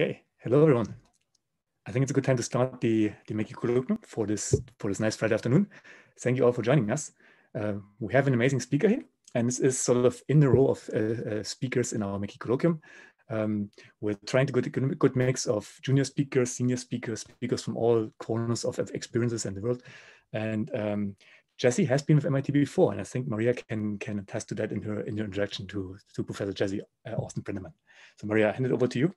Okay, hello everyone. I think it's a good time to start the MechE colloquium for this nice Friday afternoon. Thank you all for joining us. We have an amazing speaker here, and this is sort of in the row of speakers in our MechE colloquium. We're trying to get a good mix of junior speakers, senior speakers, speakers from all corners of experiences in the world. And Jesse has been with MIT before, and I think Maria can attest to that in her introduction to Professor Jesse Austin-Breneman. So Maria, I hand it over to you.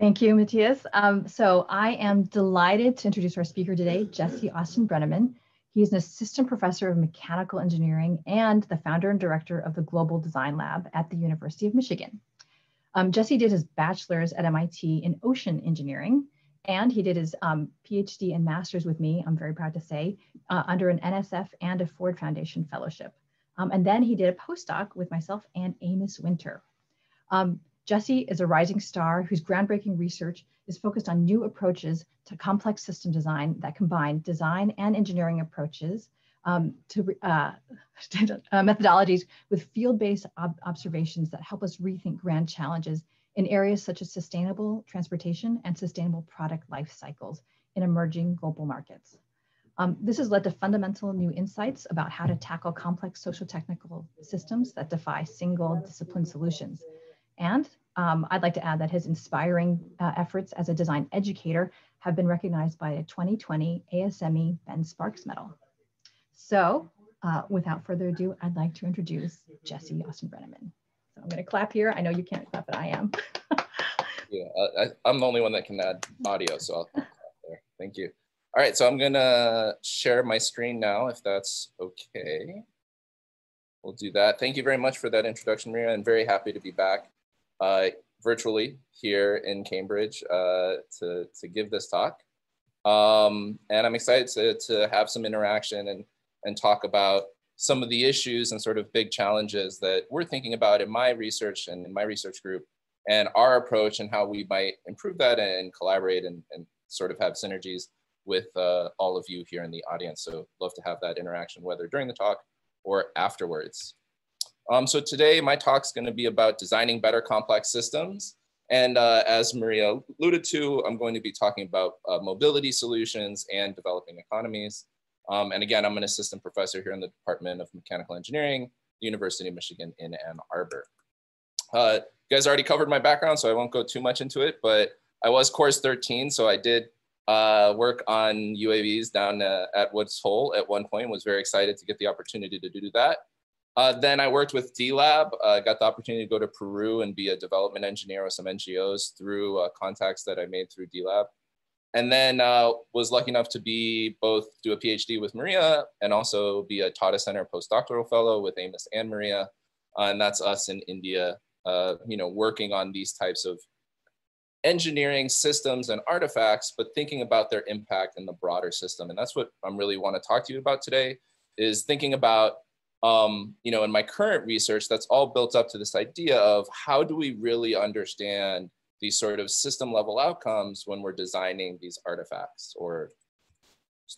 Thank you, Matthias. So I am delighted to introduce our speaker today, Jesse Austin-Breneman. He is an assistant professor of mechanical engineering and the founder and director of the Global Design Lab at the University of Michigan. Jesse did his bachelor's at MIT in ocean engineering, and he did his PhD and master's with me, I'm very proud to say, under an NSF and a Ford Foundation fellowship. And then he did a postdoc with myself and Amos Winter. Jesse is a rising star whose groundbreaking research is focused on new approaches to complex system design that combine design and engineering approaches methodologies with field-based observations that help us rethink grand challenges in areas such as sustainable transportation and sustainable product life cycles in emerging global markets. This has led to fundamental new insights about how to tackle complex socio-technical systems that defy single discipline solutions. And I'd like to add that his inspiring efforts as a design educator have been recognized by a 2020 ASME Ben Sparks Medal. So without further ado, I'd like to introduce Jesse Austin-Breneman. So I'm gonna clap here. I know you can't clap, but I am. Yeah, I'm the only one that can add audio, so I'll clap there. Thank you. All right, so I'm gonna share my screen now, if that's okay. We'll do that. Thank you very much for that introduction, Maria. I'm very happy to be back. Virtually here in Cambridge to give this talk. And I'm excited to have some interaction and talk about some of the issues and sort of big challenges that we're thinking about in my research and in my research group and our approach and how we might improve that and collaborate and sort of have synergies with all of you here in the audience. So love to have that interaction, whether during the talk or afterwards. So today my talk's gonna be about designing better complex systems. And as Maria alluded to, I'm going to be talking about mobility solutions and developing economies. And again, I'm an assistant professor here in the Department of Mechanical Engineering, University of Michigan in Ann Arbor. You guys already covered my background, so I won't go too much into it, but I was course 13, so I did work on UAVs down at Woods Hole at one point, was very excited to get the opportunity to do that. Then I worked with D-Lab, got the opportunity to go to Peru and be a development engineer with some NGOs through contacts that I made through D-Lab. And then was lucky enough to do a PhD with Maria and also be a Tata Center postdoctoral fellow with Amos and Maria. And that's us in India, you know, working on these types of engineering systems and artifacts, but thinking about their impact in the broader system. And that's what I really want to talk to you about today, is thinking about you know, in my current research, that's all built up to this idea of how do we really understand these sort of system level outcomes when we're designing these artifacts or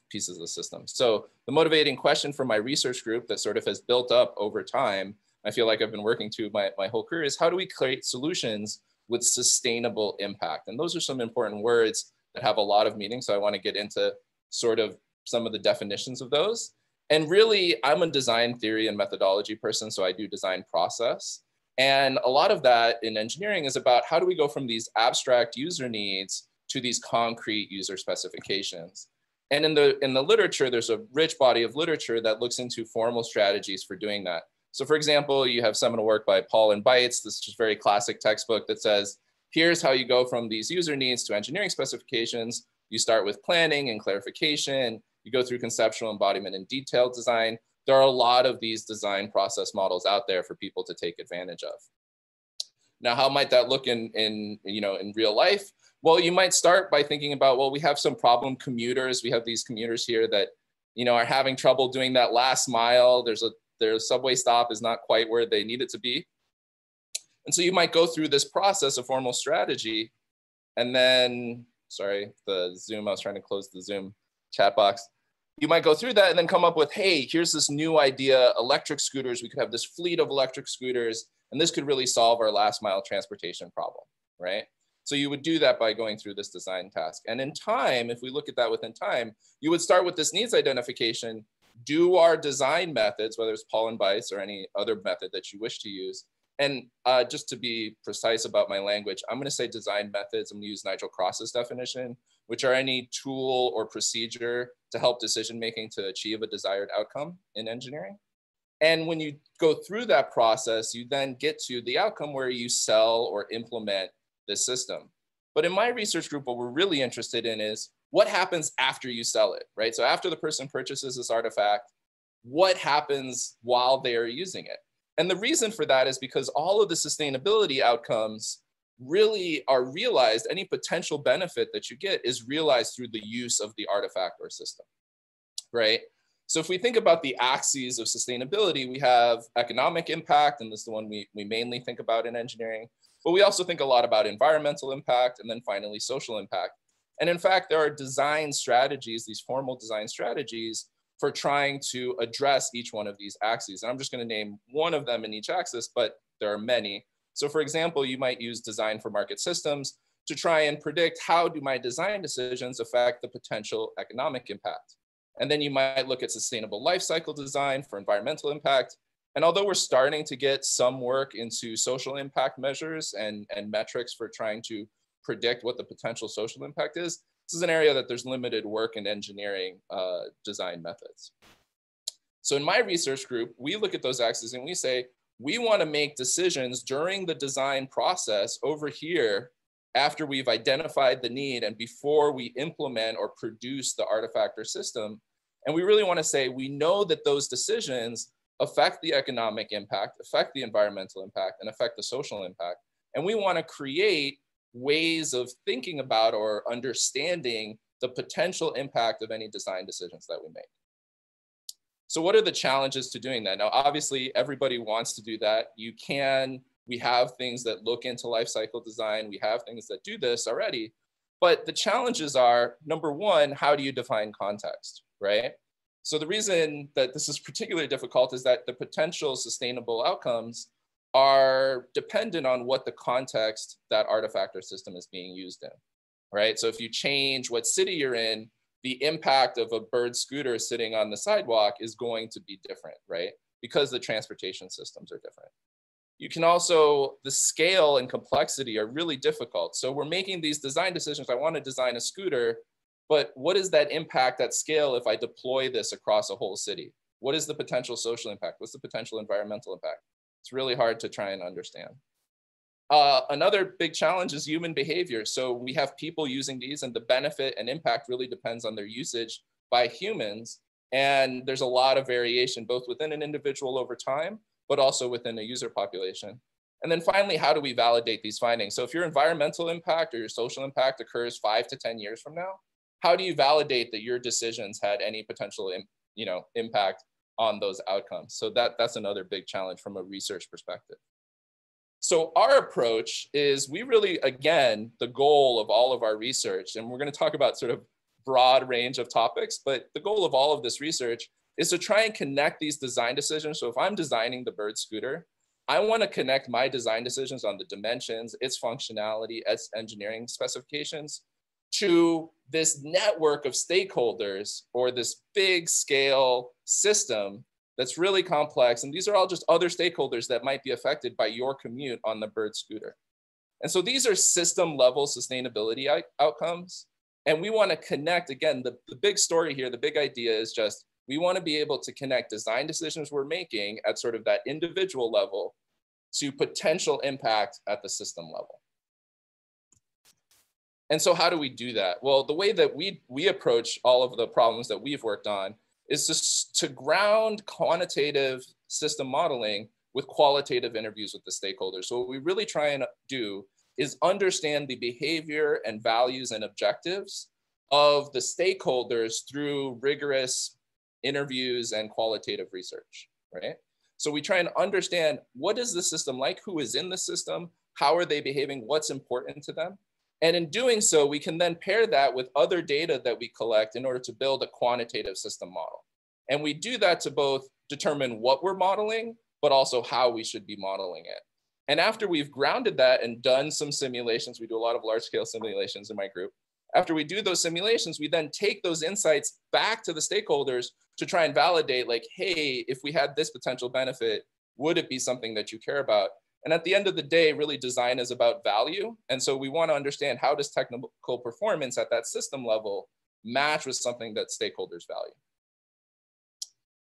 pieces of the system. So the motivating question for my research group that sort of has built up over time, I feel like I've been working to my whole career, is how do we create solutions with sustainable impact? And those are some important words that have a lot of meaning. So I want to get into sort of some of the definitions of those. And really, I'm a design theory and methodology person, so I do design process. And a lot of that in engineering is about how do we go from these abstract user needs to these concrete user specifications. And in the literature, there's a rich body of literature that looks into formal strategies for doing that. So for example, you have seminal work by Pahl and Beitz, this just very classic textbook that says, here's how you go from these user needs to engineering specifications. You start with planning and clarification. You go through conceptual embodiment and detailed design. There are a lot of these design process models out there for people to take advantage of. Now, how might that look in real life? Well, you might start by thinking about, well, we have some problem commuters. We have these commuters here that, you know, are having trouble doing that last mile. Their subway stop is not quite where they need it to be. And so you might go through this process of formal strategy. And then, sorry, the Zoom, I was trying to close the Zoom chat box. You might go through that and then come up with, hey, here's this new idea, electric scooters. We could have this fleet of electric scooters, and this could really solve our last mile transportation problem, right? So you would do that by going through this design task. And in time, if we look at that within time, you would start with this needs identification, do our design methods, whether it's Pahl and Beitz or any other method that you wish to use. And just to be precise about my language, I'm gonna say design methods. I'm gonna use Nigel Cross's definition, which are any tool or procedure to help decision-making to achieve a desired outcome in engineering. And when you go through that process, you then get to the outcome where you sell or implement this system. But in my research group, what we're really interested in is what happens after you sell it, right? So after the person purchases this artifact, what happens while they are using it? And the reason for that is because all of the sustainability outcomes really are realized. Any potential benefit that you get is realized through the use of the artifact or system, right? So if we think about the axes of sustainability, we have economic impact, and this is the one we mainly think about in engineering, but we also think a lot about environmental impact, and then finally social impact. And in fact, there are design strategies, these formal design strategies for trying to address each one of these axes. And I'm just gonna name one of them in each axis, but there are many. So for example, you might use design for market systems to try and predict how do my design decisions affect the potential economic impact. And then you might look at sustainable life cycle design for environmental impact. And although we're starting to get some work into social impact measures and metrics for trying to predict what the potential social impact is, this is an area that there's limited work in engineering design methods. So in my research group, we look at those axes and we say, we want to make decisions during the design process over here after we've identified the need and before we implement or produce the artifact or system. And we really want to say, we know that those decisions affect the economic impact, affect the environmental impact, and affect the social impact. And we want to create ways of thinking about or understanding the potential impact of any design decisions that we make. So what are the challenges to doing that? Now, obviously, everybody wants to do that. You can, we have things that look into life cycle design. We have things that do this already. But the challenges are, number one, how do you define context, right? So the reason that this is particularly difficult is that the potential sustainable outcomes are dependent on what the context that artifact or system is being used in, right? So if you change what city you're in, the impact of a bird scooter sitting on the sidewalk is going to be different, right? Because the transportation systems are different. You can also, the scale and complexity are really difficult. So we're making these design decisions. I want to design a scooter, but what is that impact at scale if I deploy this across a whole city? What is the potential social impact? What's the potential environmental impact? It's really hard to try and understand. Another big challenge is human behavior. So we have people using these, and the benefit and impact really depends on their usage by humans. And there's a lot of variation both within an individual over time, but also within a user population. And then finally, how do we validate these findings? So if your environmental impact or your social impact occurs 5 to 10 years from now, how do you validate that your decisions had any potential impact on those outcomes? So that's another big challenge from a research perspective. So our approach is we really, again, the goal of all of our research, and we're going to talk about sort of broad range of topics, but the goal of all of this research is to try and connect these design decisions. So if I'm designing the bird scooter, I want to connect my design decisions on the dimensions, its functionality, its engineering specifications to this network of stakeholders or this big scale system that's really complex. And these are all just other stakeholders that might be affected by your commute on the bird scooter. And so these are system level sustainability outcomes. And we wanna connect, again, the big story here, the big idea is just, we wanna be able to connect design decisions we're making at sort of that individual level to potential impact at the system level. And so how do we do that? Well, the way that we approach all of the problems that we've worked on is to ground quantitative system modeling with qualitative interviews with the stakeholders. So what we really try and do is understand the behavior and values and objectives of the stakeholders through rigorous interviews and qualitative research, right? So we try and understand, what is the system like? Who is in the system? How are they behaving? What's important to them? And in doing so, we can then pair that with other data that we collect in order to build a quantitative system model. And we do that to both determine what we're modeling, but also how we should be modeling it. And after we've grounded that and done some simulations, we do a lot of large scale simulations in my group. After we do those simulations, we then take those insights back to the stakeholders to try and validate, like, hey, if we had this potential benefit, would it be something that you care about? And at the end of the day, really design is about value. And so we want to understand, how does technical performance at that system level match with something that stakeholders value?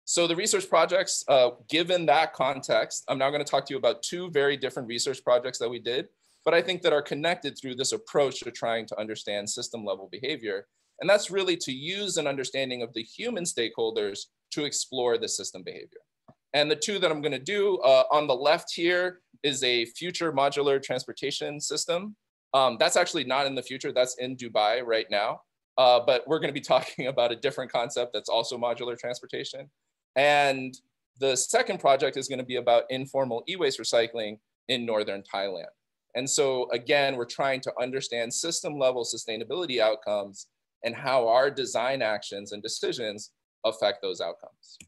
So the research projects, given that context, I'm now going to talk to you about two very different research projects that we did, but I think that are connected through this approach to trying to understand system level behavior. And that's really to use an understanding of the human stakeholders to explore the system behavior. And the two that I'm going to do on the left here is a future modular transportation system. That's actually not in the future, that's in Dubai right now. But we're going to be talking about a different concept that's also modular transportation. And the second project is going to be about informal e-waste recycling in northern Thailand. And so again, we're trying to understand system level sustainability outcomes and how our design actions and decisions affect those outcomes.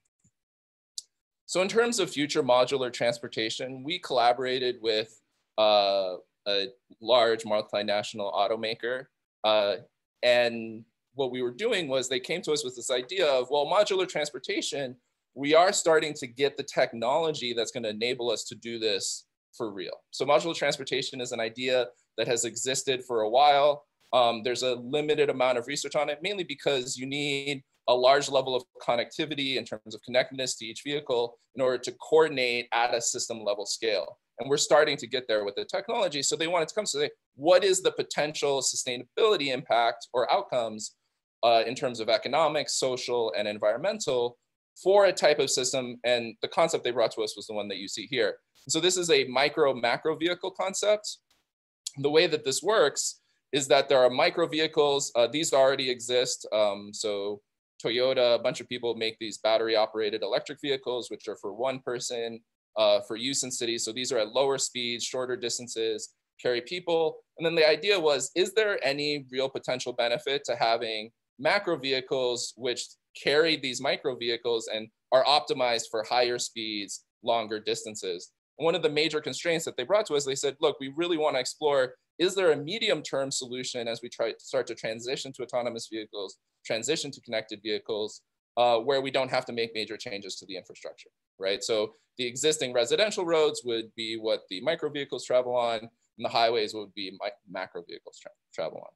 So in terms of future modular transportation, we collaborated with a large multinational automaker. And what we were doing was they came to us with this idea of, well, modular transportation, we are starting to get the technology that's going to enable us to do this for real. So modular transportation is an idea that has existed for a while. There's a limited amount of research on it, mainly because you need a large level of connectivity in terms of connectedness to each vehicle in order to coordinate at a system level scale. And we're starting to get there with the technology. So they wanted to come to say, what is the potential sustainability impact or outcomes in terms of economic, social, and environmental for a type of system? And the concept they brought to us was the one that you see here. So this is a micro macro vehicle concept. The way that this works is that there are micro vehicles. These already exist. So Toyota, a bunch of people make these battery operated electric vehicles, which are for one person for use in cities. So these are at lower speeds, shorter distances, carry people. And then the idea was, is there any real potential benefit to having macro vehicles which carry these micro vehicles and are optimized for higher speeds, longer distances? And one of the major constraints that they brought to us, they said, look, we really want to explore, is there a medium-term solution as we try to start to transition to autonomous vehicles, transition to connected vehicles, where we don't have to make major changes to the infrastructure, right? So the existing residential roads would be what the micro vehicles travel on, and the highways would be macro vehicles travel on.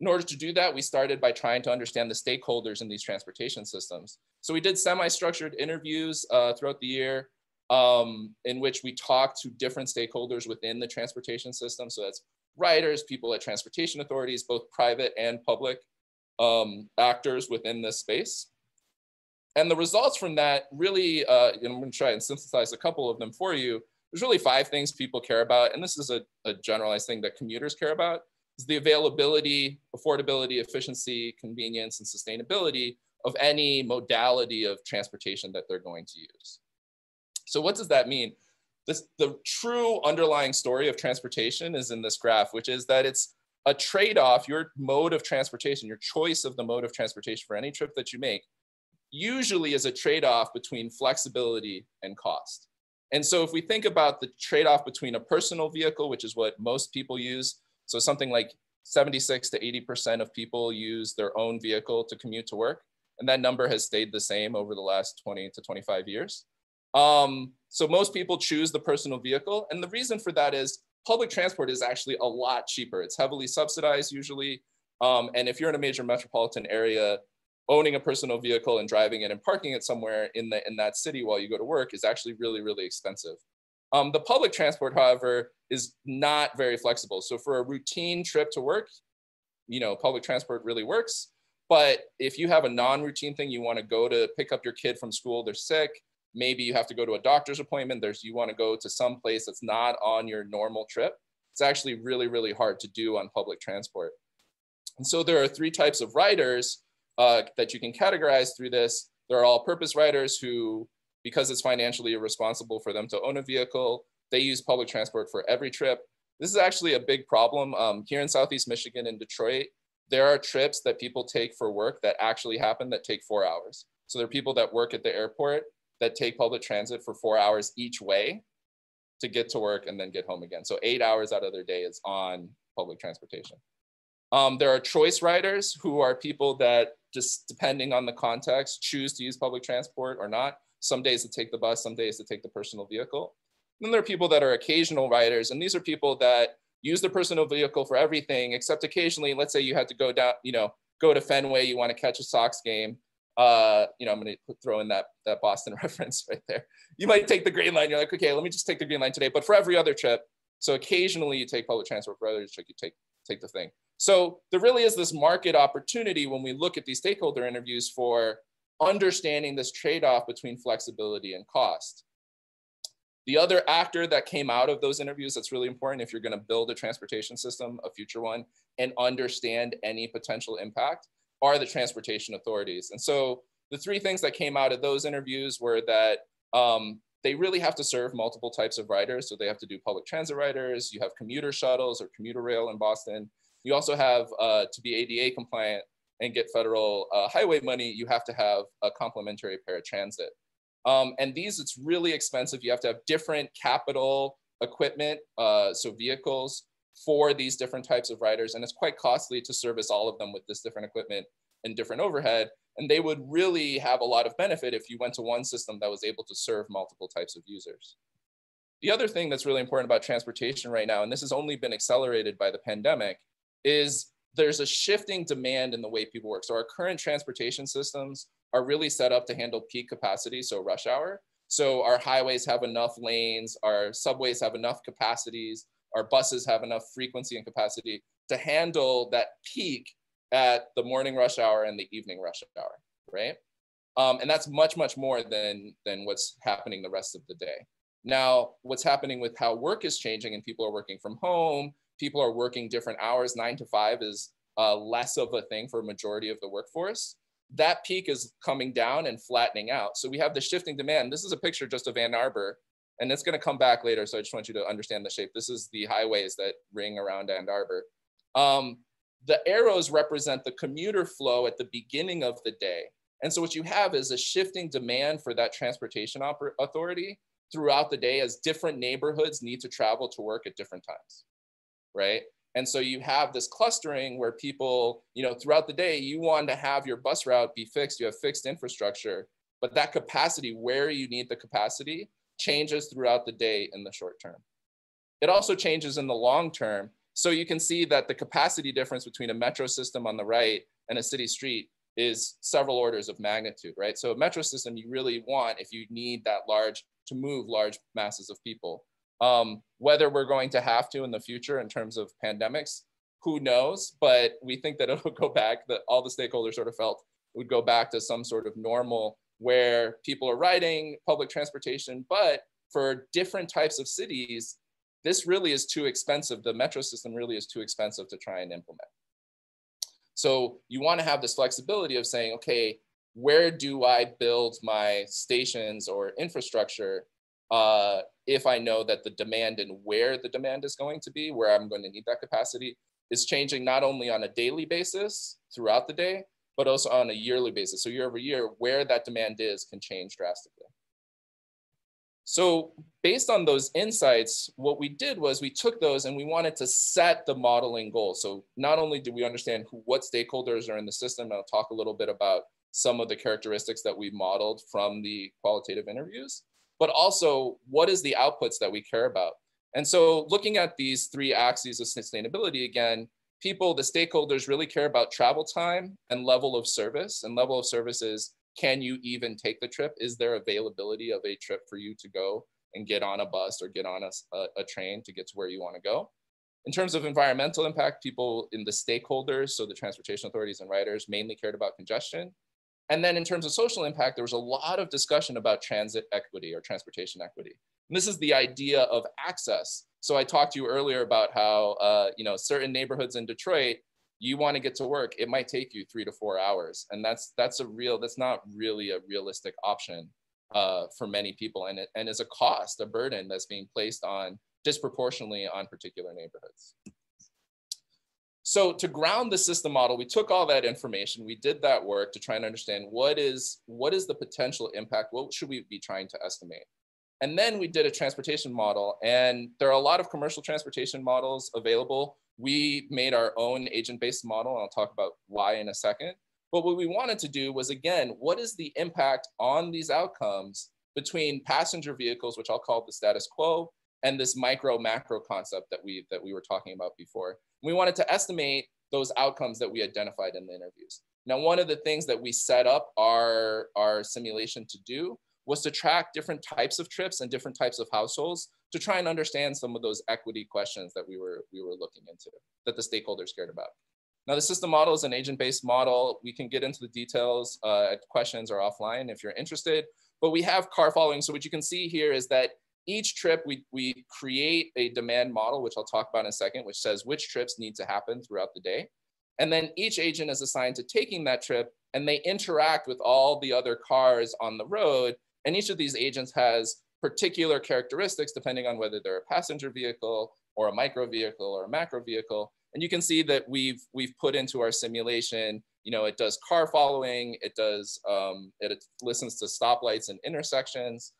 In order to do that, we started by trying to understand the stakeholders in these transportation systems. So we did semi-structured interviews throughout the year in which we talked to different stakeholders within the transportation system. So that's riders, people at transportation authorities, both private and public actors within this space. And the results from that really, and I'm gonna try and synthesize a couple of them for you. There's really five things people care about. And this is a generalized thing that commuters care about. Is the availability, affordability, efficiency, convenience, and sustainability of any modality of transportation that they're going to use. So what does that mean? The true underlying story of transportation is in this graph, which is that it's a trade-off. Your mode of transportation, your choice of the mode of transportation for any trip that you make, usually is a trade-off between flexibility and cost. And so if we think about the trade-off between a personal vehicle, which is what most people use, so something like 76 to 80% of people use their own vehicle to commute to work, and that number has stayed the same over the last 20 to 25 years. So most people choose the personal vehicle, and the reason for that is public transport is actually a lot cheaper. It's heavily subsidized usually, and if you're in a major metropolitan area, owning a personal vehicle and driving it and parking it somewhere in that city while you go to work is actually really, really expensive. The public transport, however, is not very flexible. So for a routine trip to work, you know, public transport really works. But if you have a non-routine thing, you want to go to pick up your kid from school, they're sick, maybe you have to go to a doctor's appointment, you want to go to some place that's not on your normal trip, it's actually really, really hard to do on public transport. And so there are three types of riders that you can categorize through this. There are all-purpose riders who, because it's financially irresponsible for them to own a vehicle, they use public transport for every trip. This is actually a big problem. Here in Southeast Michigan and Detroit, there are trips that people take for work that actually happen that take 4 hours. So there are people that work at the airport that take public transit for 4 hours each way. to get to work and then get home again. So 8 hours out of their day is on public transportation. There are choice riders, who are people that, just depending on the context, choose to use public transport or not. Some days to take the bus, some days to take the personal vehicle. And then there are people that are occasional riders, and these are people that use the personal vehicle for everything, except occasionally, let's say you had to go down, go to Fenway, you want to catch a Sox game. I'm going to throw in that Boston reference right there. You might take the Green Line. You're like, okay, let me just take the Green Line today. But for every other trip, so occasionally you take public transport, for other trip you take the thing. So there really is this market opportunity when we look at these stakeholder interviews for understanding this trade-off between flexibility and cost. The other actor that came out of those interviews that's really important if you're going to build a transportation system, a future one, and understand any potential impact, are the transportation authorities. And so the three things that came out of those interviews were that they really have to serve multiple types of riders. So they have to do public transit riders, you have commuter shuttles or commuter rail in Boston. You also have, to be ADA compliant and get federal highway money, you have to have a complementary paratransit. And these, it's really expensive. You have to have different capital equipment, so vehicles, for these different types of riders, and it's quite costly to service all of them with this different equipment and different overhead, and they would really have a lot of benefit if you went to one system that was able to serve multiple types of users. The other thing that's really important about transportation right now, and this has only been accelerated by the pandemic, is there's a shifting demand in the way people work. So our current transportation systems are really set up to handle peak capacity, so rush hour. So our highways have enough lanes, our subways have enough capacities, our buses have enough frequency and capacity to handle that peak at the morning rush hour and the evening rush hour, right? And that's much, much more than what's happening the rest of the day. Now, what's happening with how work is changing, and people are working from home, people are working different hours, 9 to 5 is less of a thing for a majority of the workforce. That peak is coming down and flattening out. So we have the shifting demand. This is a picture just of Ann Arbor, and it's going to come back later, so I just want you to understand the shape. This is the highways that ring around Ann Arbor. The arrows represent the commuter flow at the beginning of the day. And so what you have is a shifting demand for that transportation authority throughout the day, as different neighborhoods need to travel to work at different times, right? And so you have this clustering where people, throughout the day, you want to have your bus route be fixed, you have fixed infrastructure, but that capacity, where you need the capacity, changes throughout the day in the short term. It also changes in the long term. So you can see that the capacity difference between a metro system on the right and a city street is several orders of magnitude, right? So a metro system you really want if you need that large, to move large masses of people. Whether we're going to have to in the future in terms of pandemics, who knows? But we think that it'll go back, that all the stakeholders sort of felt it would go back to some sort of normal where people are riding public transportation, but for different types of cities, this really is too expensive. The metro system really is too expensive to try and implement. So you want to have this flexibility of saying, okay, where do I build my stations or infrastructure if I know that the demand and where the demand is going to be, where I'm going to need that capacity, is changing not only on a daily basis throughout the day, but also on a yearly basis. So year over year, where that demand is can change drastically. So based on those insights, what we did was we took those and we wanted to set the modeling goal. So not only do we understand what stakeholders are in the system, and I'll talk a little bit about some of the characteristics that we modeled from the qualitative interviews, but also what is the outputs that we care about. And so looking at these three axes of sustainability again, people, the stakeholders, really care about travel time and level of service. And level of service is, can you even take the trip? Is there availability of a trip for you to go and get on a bus or get on a train to get to where you want to go? In terms of environmental impact, people in the stakeholders, so the transportation authorities and riders, mainly cared about congestion. And then in terms of social impact, there was a lot of discussion about transit equity or transportation equity. And this is the idea of access. So I talked to you earlier about how certain neighborhoods in Detroit, you want to get to work, it might take you 3 to 4 hours, and that's not really a realistic option for many people, and is a cost, a burden that's being placed on disproportionately on particular neighborhoods. So to ground the system model, we took all that information, we did that work to try and understand what is the potential impact, what should we be trying to estimate. And then we did a transportation model, and there are a lot of commercial transportation models available. We made our own agent-based model, and I'll talk about why in a second. But what we wanted to do was, again, what is the impact on these outcomes between passenger vehicles, which I'll call the status quo, and this micro macro concept that we were talking about before. We wanted to estimate those outcomes that we identified in the interviews. Now, one of the things that we set up our simulation to do was to track different types of trips and different types of households to try and understand some of those equity questions that we were looking into, that the stakeholders cared about. Now, the system model is an agent-based model. We can get into the details at questions or offline if you're interested, but we have car following. So what you can see here is that each trip, we create a demand model, which I'll talk about in a second, which says which trips need to happen throughout the day. And then each agent is assigned to taking that trip, and they interact with all the other cars on the road. And each of these agents has particular characteristics depending on whether they're a passenger vehicle or a micro vehicle or a macro vehicle. And you can see that we've put into our simulation, you know, it does car following, it does, it listens to stoplights and intersections.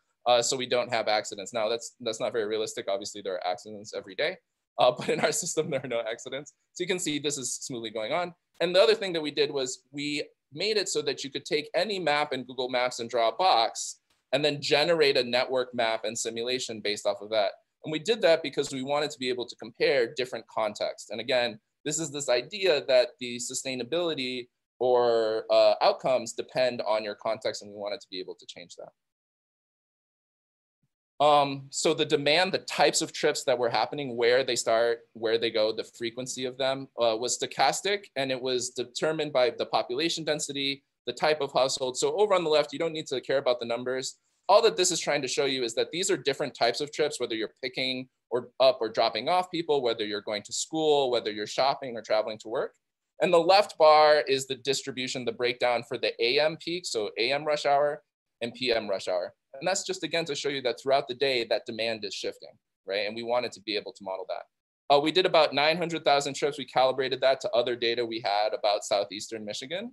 So we don't have accidents. Now that's not very realistic. Obviously there are accidents every day, but in our system there are no accidents. So you can see this is smoothly going on. And the other thing that we did was we made it so that you could take any map in Google Maps and draw a box and then generate a network map and simulation based off of that. And we did that because we wanted to be able to compare different contexts. And again, this is this idea that the sustainability or outcomes depend on your context, and we wanted to be able to change that. So the demand, the types of trips that were happening, where they start, where they go, the frequency of them was stochastic, and it was determined by the population density, the type of household. So over on the left, you don't need to care about the numbers. All that this is trying to show you is that these are different types of trips, whether you're picking up or dropping off people, whether you're going to school, whether you're shopping or traveling to work. And the left bar is the distribution, the breakdown for the AM peak, so AM rush hour and PM rush hour. And that's just, again, to show you that throughout the day, that demand is shifting, right? And we wanted to be able to model that. We did about 900,000 trips. We calibrated that to other data we had about Southeastern Michigan.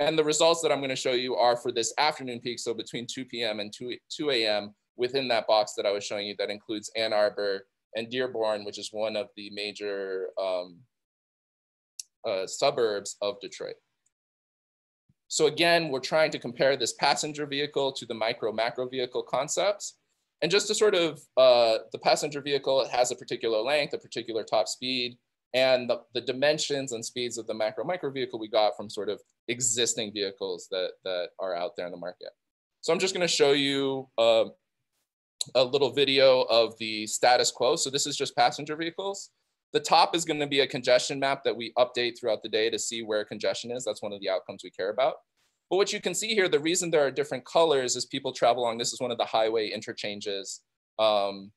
And the results that I'm going to show you are for this afternoon peak, so between 2 p.m. and 2 a.m. within that box that I was showing you that includes Ann Arbor and Dearborn, which is one of the major suburbs of Detroit. So again, we're trying to compare this passenger vehicle to the micro macro vehicle concepts. And just to sort of, the passenger vehicle, it has a particular length, a particular top speed, and the dimensions and speeds of the macro micro vehicle we got from sort of existing vehicles that are out there in the market. So I'm just gonna show you a little video of the status quo. So this is just passenger vehicles. The top is going to be a congestion map that we update throughout the day to see where congestion is. That's one of the outcomes we care about. But what you can see here, the reason there are different colors is people travel along. This is one of the highway interchanges in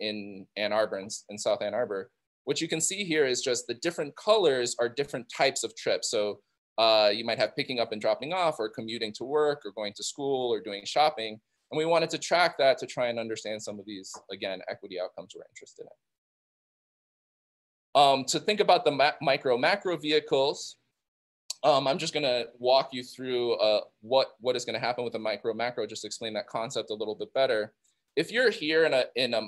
Ann Arbor, in South Ann Arbor. What you can see here is just the different colors are different types of trips. So you might have picking up and dropping off, or commuting to work, or going to school, or doing shopping. And we wanted to track that to try and understand some of these, again, equity outcomes we're interested in. To think about the micro-macro vehicles, I'm just gonna walk you through what is gonna happen with a micro-macro, just explain that concept a little bit better. If you're here in a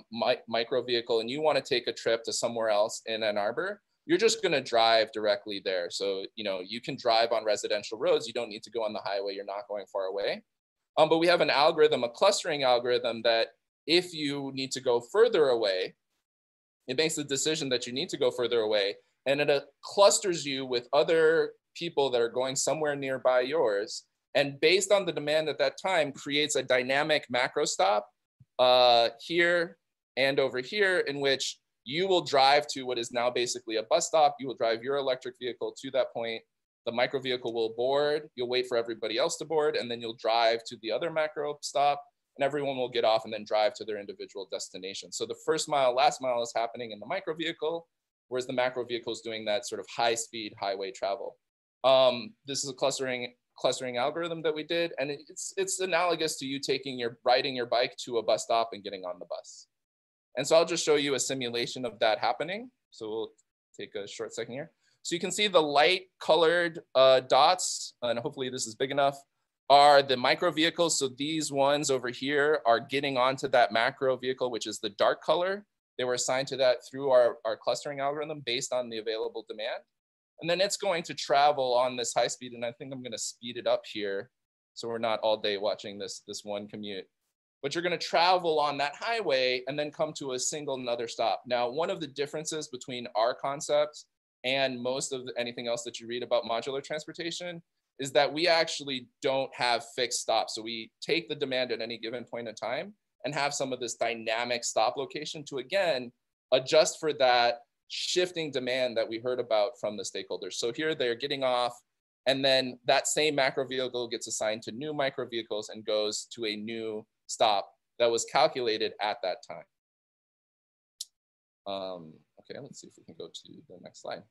micro vehicle and you wanna take a trip to somewhere else in Ann Arbor, you're just gonna drive directly there. So, you know, you can drive on residential roads, you don't need to go on the highway, you're not going far away. But we have an algorithm, a clustering algorithm, that if you need to go further away, it makes the decision that you need to go further away, and it clusters you with other people that are going somewhere nearby yours. And based on the demand at that time, creates a dynamic macro stop here and over here, in which you will drive to what is now basically a bus stop. You will drive your electric vehicle to that point. The micro vehicle will board. You'll wait for everybody else to board, and then you'll drive to the other macro stop. And everyone will get off and then drive to their individual destination. So the first mile, last mile is happening in the micro vehicle, whereas the macro vehicle is doing that sort of high speed highway travel. This is a clustering algorithm that we did. And it's analogous to you riding your bike to a bus stop and getting on the bus. And so I'll just show you a simulation of that happening. So we'll take a short second here. So you can see the light colored dots, and hopefully this is big enough, are the micro vehicles. So these ones over here are getting onto that macro vehicle, which is the dark color. They were assigned to that through our clustering algorithm based on the available demand. And then it's going to travel on this high speed. And I think I'm gonna speed it up here so we're not all day watching this one commute. But you're gonna travel on that highway and then come to a single another stop. Now, one of the differences between our concept and most of anything else that you read about modular transportation is that we actually don't have fixed stops. So we take the demand at any given point in time and have some of this dynamic stop location to, again, adjust for that shifting demand that we heard about from the stakeholders. So here they're getting off, and then that same macro vehicle gets assigned to new micro vehicles and goes to a new stop that was calculated at that time. Okay, let's see if we can go to the next slide.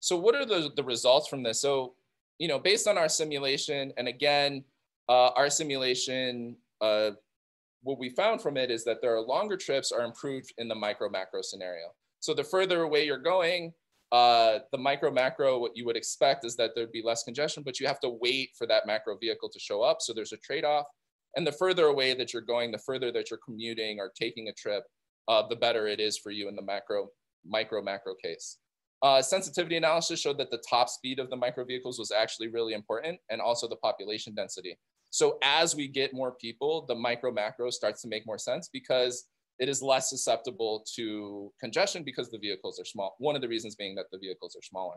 So what are the results from this? So, you know, based on our simulation, and again, our simulation, what we found from it is that there are longer trips are improved in the micro macro scenario. So the further away you're going, the micro macro, what you would expect is that there'd be less congestion, but you have to wait for that macro vehicle to show up. So there's a trade-off. And the further away that you're going, the further that you're commuting or taking a trip, the better it is for you in the micro macro case. Sensitivity analysis showed that the top speed of the micro vehicles was actually really important, and also the population density. So as we get more people, the micro macro starts to make more sense because it is less susceptible to congestion because the vehicles are small. One of the reasons being that the vehicles are smaller.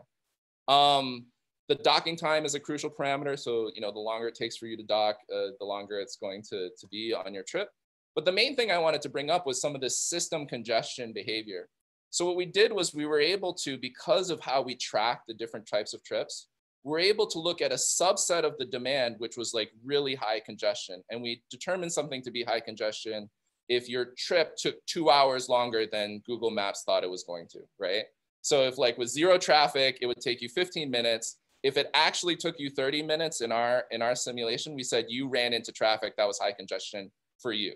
The docking time is a crucial parameter. So, you know, the longer it takes for you to dock, the longer it's going to be on your trip. But the main thing I wanted to bring up was some of this system congestion behavior. So what we did was we were able to, because of how we track the different types of trips, we're able to look at a subset of the demand, which was like really high congestion. And we determined something to be high congestion if your trip took 2 hours longer than Google Maps thought it was going to, right? So if like with zero traffic, it would take you 15 minutes. If it actually took you 30 minutes in our simulation, we said you ran into traffic that was high congestion for you,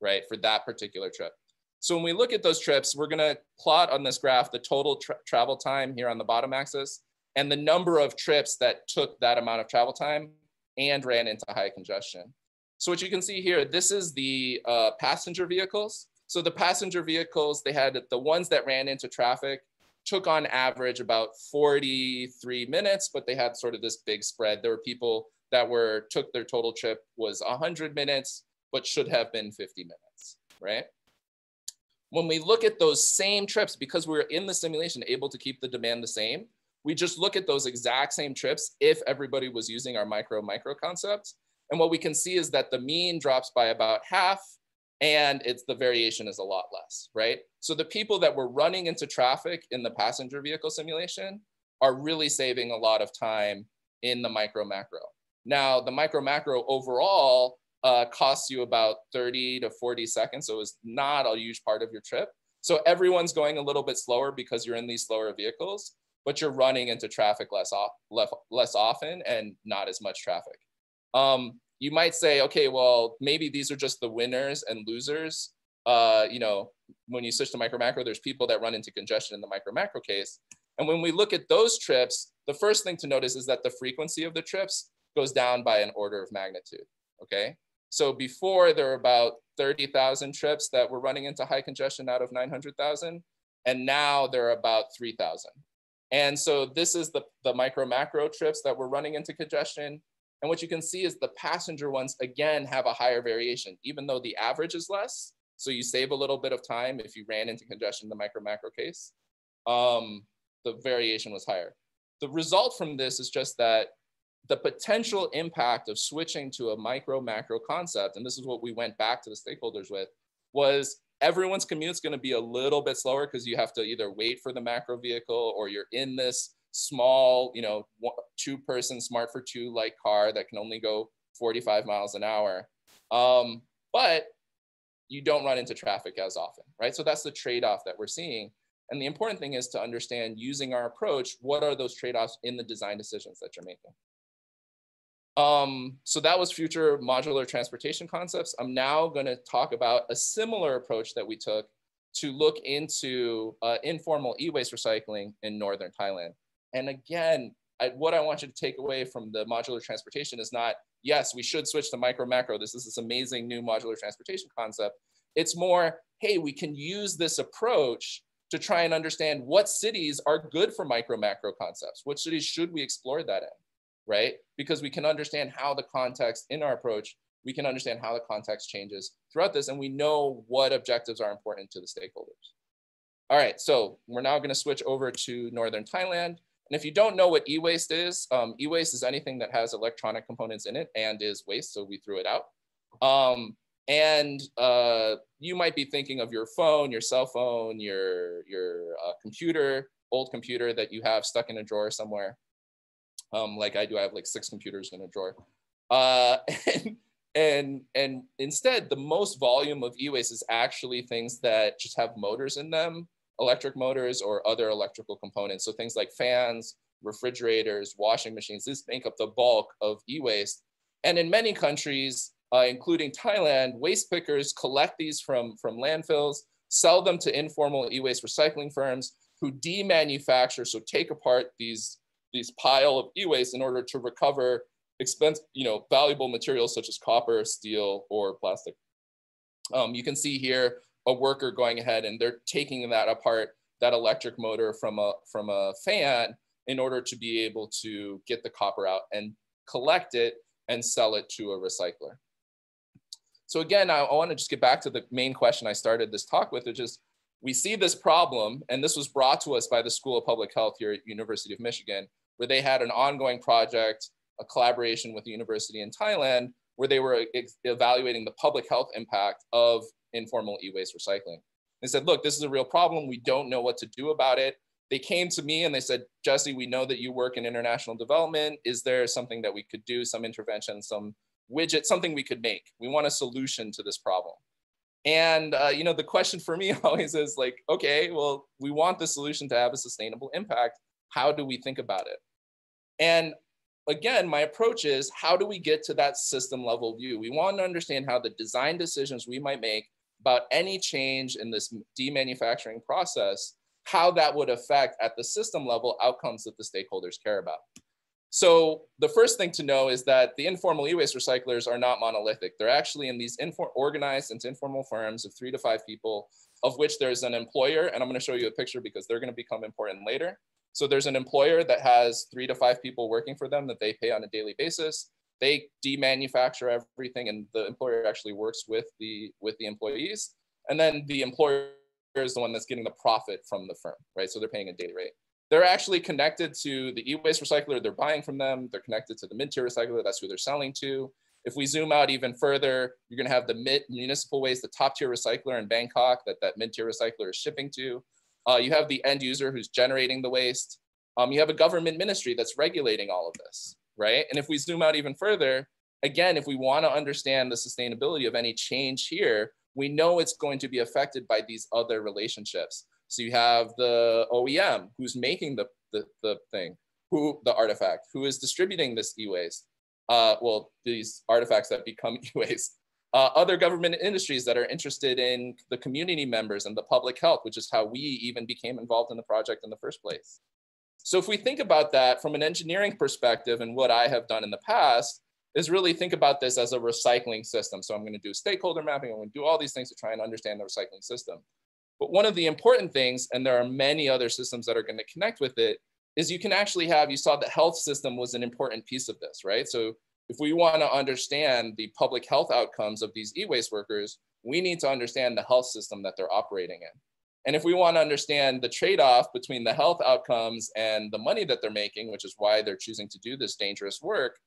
right? For that particular trip. So when we look at those trips, we're gonna plot on this graph the total travel time here on the bottom axis and the number of trips that took that amount of travel time and ran into high congestion. So what you can see here, this is the passenger vehicles. So the passenger vehicles, they had the ones that ran into traffic took on average about 43 minutes, but they had sort of this big spread. There were people that took their total trip was 100 minutes, but should have been 50 minutes, right? When we look at those same trips, because we're in the simulation able to keep the demand the same, we just look at those exact same trips if everybody was using our micro-micro concept. And what we can see is that the mean drops by about half and the variation is a lot less, right? So the people that were running into traffic in the passenger vehicle simulation are really saving a lot of time in the micro-macro. Now, the micro-macro overall costs you about 30 to 40 seconds. So it's not a huge part of your trip. So everyone's going a little bit slower because you're in these slower vehicles, but you're running into traffic less often and not as much traffic. You might say, okay, well, maybe these are just the winners and losers. You know, when you switch to micro macro, there's people that run into congestion in the micro macro case. And when we look at those trips, the first thing to notice is that the frequency of the trips goes down by an order of magnitude, okay? So before there were about 30,000 trips that were running into high congestion out of 900,000, and now there are about 3,000. And so this is the micro macro trips that were running into congestion. And what you can see is the passenger ones, again, have a higher variation, even though the average is less. So you save a little bit of time if you ran into congestion in the micro macro case. The variation was higher. The result from this is just that the potential impact of switching to a micro macro concept, and this is what we went back to the stakeholders with, was everyone's commute's gonna be a little bit slower because you have to either wait for the macro vehicle or you're in this small, you know, two-person smart for two light car that can only go 45 miles an hour. But you don't run into traffic as often, right? So that's the trade-off that we're seeing. And the important thing is to understand, using our approach, what are those trade-offs in the design decisions that you're making? So that was future modular transportation concepts. I'm now going to talk about a similar approach that we took to look into informal e-waste recycling in northern Thailand. And again, what I want you to take away from the modular transportation is not yes, we should switch to micro macro. This is this amazing new modular transportation concept. It's more, hey, we can use this approach to try and understand what cities are good for micro macro concepts. What cities should we explore that in, right? Because we can understand how the context in our approach, we can understand how the context changes throughout this, and we know what objectives are important to the stakeholders. All right, so we're now gonna switch over to Northern Thailand. And if you don't know what e-waste is, e-waste is anything that has electronic components in it and is waste, so we threw it out. You might be thinking of your phone, your cell phone, your computer, old computer that you have stuck in a drawer somewhere. Like I do, I have like 6 computers in a drawer. And instead, the most volume of e-waste is actually things that just have motors in them, electric motors or other electrical components. So things like fans, refrigerators, washing machines, these make up the bulk of e-waste. And in many countries, including Thailand, waste pickers collect these from landfills, sell them to informal e-waste recycling firms who de-manufacture, so take apart these pile of e-waste in order to recover valuable materials such as copper, steel, or plastic. You can see here a worker going ahead and they're taking that apart, that electric motor from a fan in order to be able to get the copper out and collect it and sell it to a recycler. So again, I want to just get back to the main question I started this talk with, which is we see this problem, and this was brought to us by the School of Public Health here at University of Michigan, where they had an ongoing project, a collaboration with the university in Thailand, where they were evaluating the public health impact of informal e-waste recycling. They said, look, this is a real problem. We don't know what to do about it. They came to me and they said, Jesse, we know that you work in international development. Is there something that we could do, some intervention, some widget, something we could make? We want a solution to this problem. And the question for me always is like, okay, well, we want the solution to have a sustainable impact. How do we think about it? And again, my approach is, how do we get to that system level view? We want to understand how the design decisions we might make about any change in this demanufacturing process, how that would affect at the system level outcomes that the stakeholders care about. So the first thing to know is that the informal e-waste recyclers are not monolithic. They're actually in these organized into informal firms of 3 to 5 people, of which there's an employer, and I'm going to show you a picture because they're going to become important later. So there's an employer that has 3 to 5 people working for them that they pay on a daily basis. They demanufacture everything, and the employer actually works with the employees. And then the employer is the one that's getting the profit from the firm, right? So they're paying a daily rate. They're actually connected to the e-waste recycler. They're buying from them. They're connected to the mid-tier recycler. That's who they're selling to. If we zoom out even further, you're going to have the municipal waste, the top-tier recycler in Bangkok that mid-tier recycler is shipping to. You have the end user who's generating the waste. You have a government ministry that's regulating all of this, right? And if we zoom out even further, again, if we want to understand the sustainability of any change here, we know it's going to be affected by these other relationships. So you have the OEM who's making the thing, the artifact, who is distributing this e-waste, these artifacts that become e-waste. Other government industries that are interested in the community members and the public health, which is how we even became involved in the project in the first place. So if we think about that from an engineering perspective, and what I have done in the past is really think about this as a recycling system. So I'm going to do stakeholder mapping, I'm going to do all these things to try and understand the recycling system. But one of the important things, and there are many other systems that are going to connect with it, is you can actually have, you saw the health system was an important piece of this, right? So if we want to understand the public health outcomes of these e-waste workers, we need to understand the health system that they're operating in. And if we want to understand the trade-off between the health outcomes and the money that they're making, which is why they're choosing to do this dangerous work,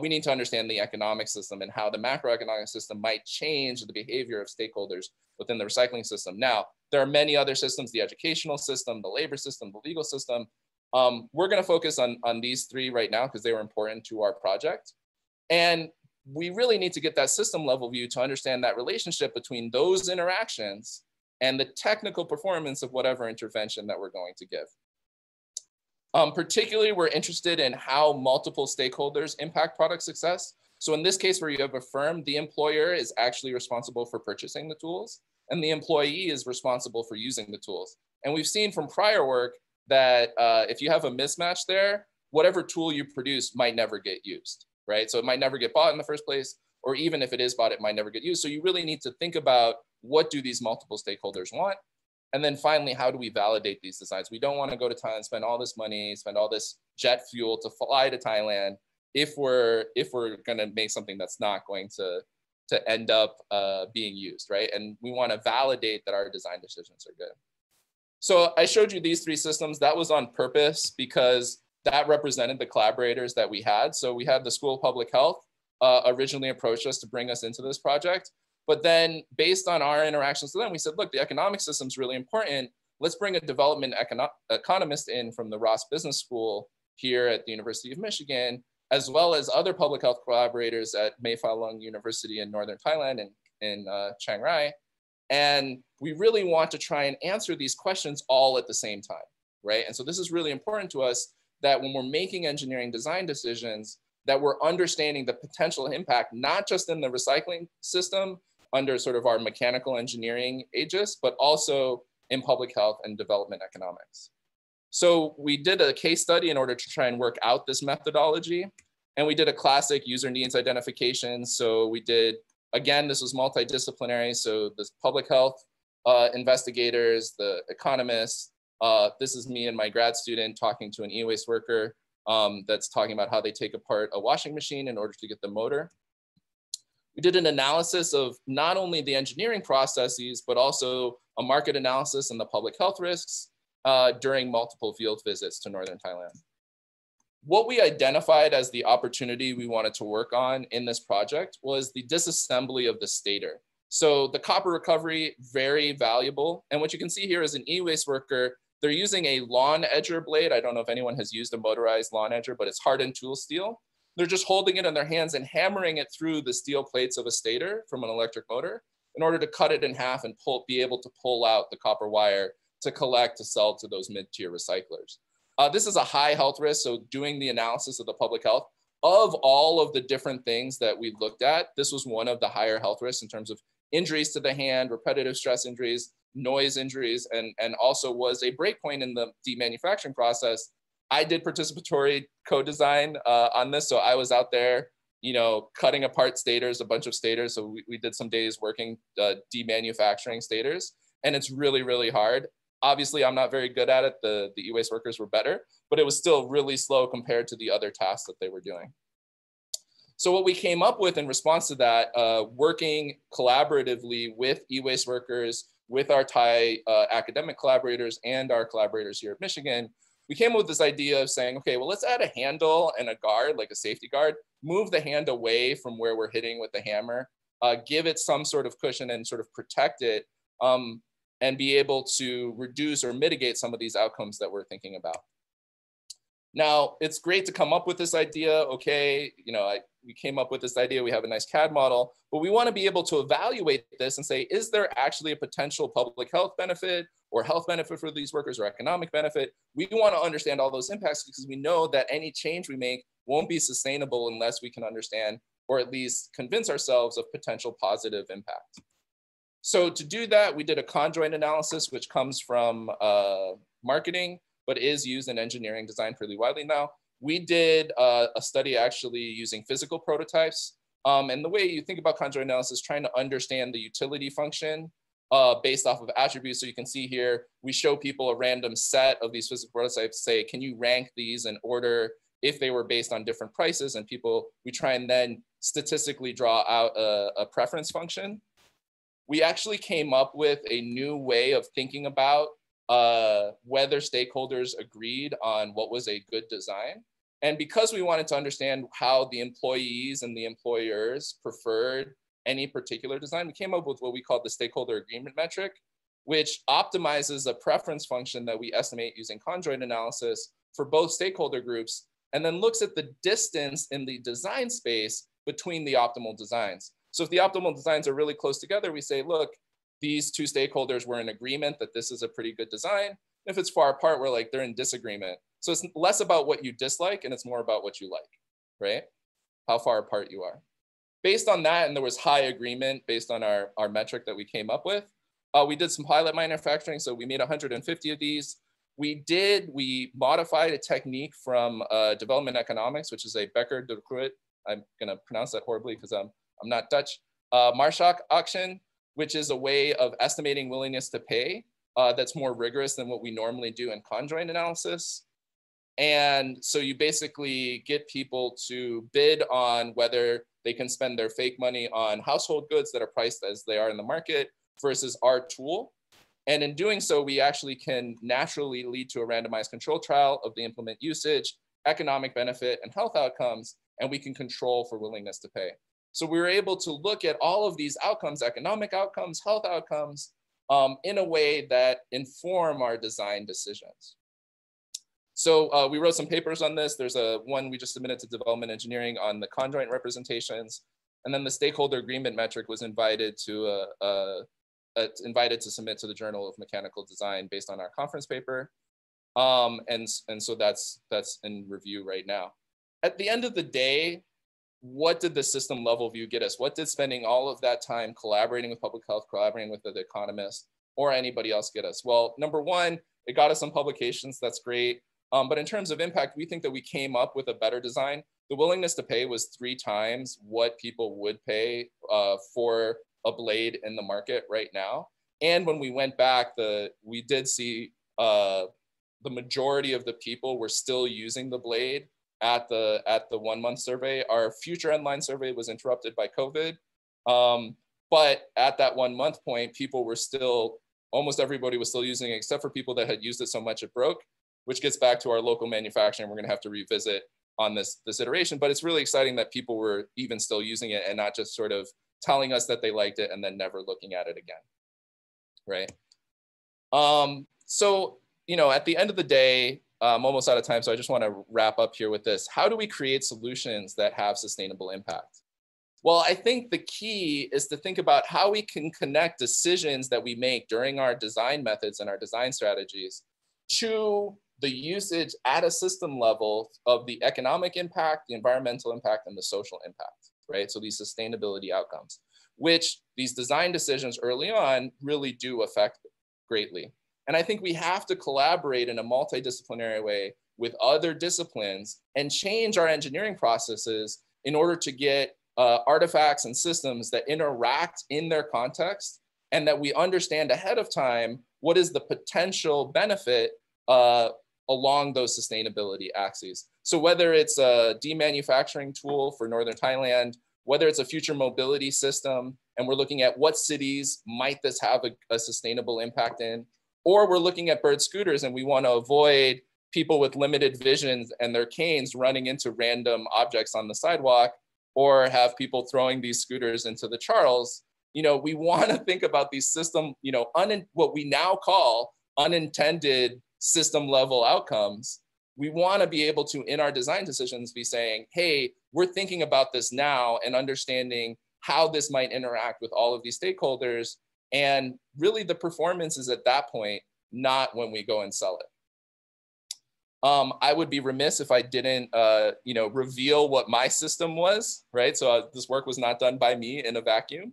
we need to understand the economic system and how the macroeconomic system might change the behavior of stakeholders within the recycling system. Now, there are many other systems, the educational system, the labor system, the legal system. We're going to focus on these 3 right now because they were important to our project. And we really need to get that system level view to understand that relationship between those interactions and the technical performance of whatever intervention that we're going to give. Particularly, we're interested in how multiple stakeholders impact product success. So in this case where you have a firm, the employer is actually responsible for purchasing the tools and the employee is responsible for using the tools. And we've seen from prior work that if you have a mismatch there, whatever tool you produce might never get used. right? So it might never get bought in the first place, or even if it is bought, it might never get used. So you really need to think about what do these multiple stakeholders want? And then finally, how do we validate these designs? We don't want to go to Thailand, spend all this money, spend all this jet fuel to fly to Thailand if we're going to make something that's not going to end up being used, right? And we want to validate that our design decisions are good. So I showed you these three systems. That was on purpose because that represented the collaborators that we had. So we had the School of Public Health originally approached us to bring us into this project. But then based on our interactions with them, we said, look, the economic system's really important. Let's bring a development economist in from the Ross Business School here at the University of Michigan, as well as other public health collaborators at Mae Fah Luang University in Northern Thailand and in Chiang Rai. And we really want to try and answer these questions all at the same time, right? And so this is really important to us that when we're making engineering design decisions, that we're understanding the potential impact, not just in the recycling system under sort of our mechanical engineering aegis, but also in public health and development economics. So we did a case study in order to try and work out this methodology. And we did a classic user needs identification. So we did, again, this was multidisciplinary. So this public health investigators, the economists, this is me and my grad student talking to an e-waste worker that's talking about how they take apart a washing machine in order to get the motor. We did an analysis of not only the engineering processes, but also a market analysis and the public health risks during multiple field visits to Northern Thailand. What we identified as the opportunity we wanted to work on in this project was the disassembly of the stator. So the copper recovery, very valuable. And what you can see here is an e-waste worker. They're using a lawn edger blade. I don't know if anyone has used a motorized lawn edger, but it's hardened tool steel. They're just holding it in their hands and hammering it through the steel plates of a stator from an electric motor in order to cut it in half and be able to pull out the copper wire to collect, to sell to those mid-tier recyclers. This is a high health risk. So doing the analysis of the public health of all of the different things that we looked at, this was one of the higher health risks in terms of injuries to the hand, repetitive stress injuries, noise injuries, and also was a breakpoint in the demanufacturing process. I did participatory co-design on this. So I was out there, you know, cutting apart stators, a bunch of stators. So we did some days working demanufacturing stators, and it's really, really hard. Obviously, I'm not very good at it. The e-waste workers were better, but it was still really slow compared to the other tasks that they were doing. So what we came up with in response to that, working collaboratively with e-waste workers, with our Thai academic collaborators and our collaborators here at Michigan, we came up with this idea of saying, okay, well, let's add a handle and a guard, like a safety guard, move the hand away from where we're hitting with the hammer, give it some sort of cushion and sort of protect it, and be able to reduce or mitigate some of these outcomes that we're thinking about. Now, it's great to come up with this idea. Okay, you know, we came up with this idea, we have a nice CAD model, but we wanna be able to evaluate this and say, is there actually a potential public health benefit or health benefit for these workers or economic benefit? We wanna understand all those impacts because we know that any change we make won't be sustainable unless we can understand or at least convince ourselves of potential positive impact. So to do that, we did a conjoint analysis, which comes from marketing, but is used in engineering design fairly widely now. We did a study actually using physical prototypes. And the way you think about conjoint analysis, trying to understand the utility function based off of attributes. So you can see here, we show people a random set of these physical prototypes, say, can you rank these in order if they were based on different prices? And people, we try and then statistically draw out a preference function. We actually came up with a new way of thinking about whether stakeholders agreed on what was a good design. And because we wanted to understand how the employees and the employers preferred any particular design, we came up with what we call the stakeholder agreement metric, which optimizes a preference function that we estimate using conjoint analysis for both stakeholder groups, and then looks at the distance in the design space between the optimal designs. So if the optimal designs are really close together, we say, look, these two stakeholders were in agreement that this is a pretty good design. If it's far apart, we're like, they're in disagreement. So it's less about what you dislike and it's more about what you like, right? How far apart you are. Based on that, and there was high agreement based on our metric that we came up with, we did some pilot manufacturing. So we made 150 of these. We modified a technique from development economics, which is a Becker-Ducret I'm gonna pronounce that horribly because I'm not Dutch, Marshak auction, which is a way of estimating willingness to pay that's more rigorous than what we normally do in conjoint analysis. And so you basically get people to bid on whether they can spend their fake money on household goods that are priced as they are in the market versus our tool. And in doing so, we actually can naturally lead to a randomized control trial of the implement usage, economic benefit, and health outcomes, and we can control for willingness to pay. So we were able to look at all of these outcomes, economic outcomes, health outcomes, in a way that inform our design decisions. So we wrote some papers on this. There's one we just submitted to development engineering on the conjoint representations. And then the stakeholder agreement metric was invited to submit to the Journal of Mechanical Design based on our conference paper. And so that's in review right now. At the end of the day, what did the system level view get us? What did spending all of that time collaborating with public health, collaborating with the economists or anybody else get us? Well, number one, it got us some publications, that's great. But in terms of impact, we think that we came up with a better design. The willingness to pay was 3 times what people would pay for a blade in the market right now. And when we went back, we did see the majority of the people were still using the blade at the 1-month survey. Our future online survey was interrupted by COVID. But at that 1-month point, almost everybody was still using it except for people that had used it so much it broke, which gets back to our local manufacturing. We're gonna have to revisit on this iteration, but it's really exciting that people were even still using it and not just sort of telling us that they liked it and then never looking at it again, right? So, you know, at the end of the day, I'm almost out of time, so I just wanna wrap up here with this. How do we create solutions that have sustainable impact? Well, I think the key is to think about how we can connect decisions that we make during our design methods and our design strategies to the usage at a system level of the economic impact, the environmental impact, and the social impact, right? So these sustainability outcomes, which these design decisions early on really do affect greatly. And I think we have to collaborate in a multidisciplinary way with other disciplines and change our engineering processes in order to get artifacts and systems that interact in their context, and that we understand ahead of time what is the potential benefit along those sustainability axes. So whether it's a demanufacturing tool for northern Thailand, whether it's a future mobility system, and we're looking at what cities might this have a sustainable impact in, or we're looking at bird scooters and we want to avoid people with limited visions and their canes running into random objects on the sidewalk, or have people throwing these scooters into the Charles. You know, we want to think about these system, you know, what we now call unintended system level outcomes. We want to be able to, in our design decisions, be saying, hey, we're thinking about this now and understanding how this might interact with all of these stakeholders. And really the performance is at that point, not when we go and sell it. I would be remiss if I didn't, you know, reveal what my system was, right? So this work was not done by me in a vacuum.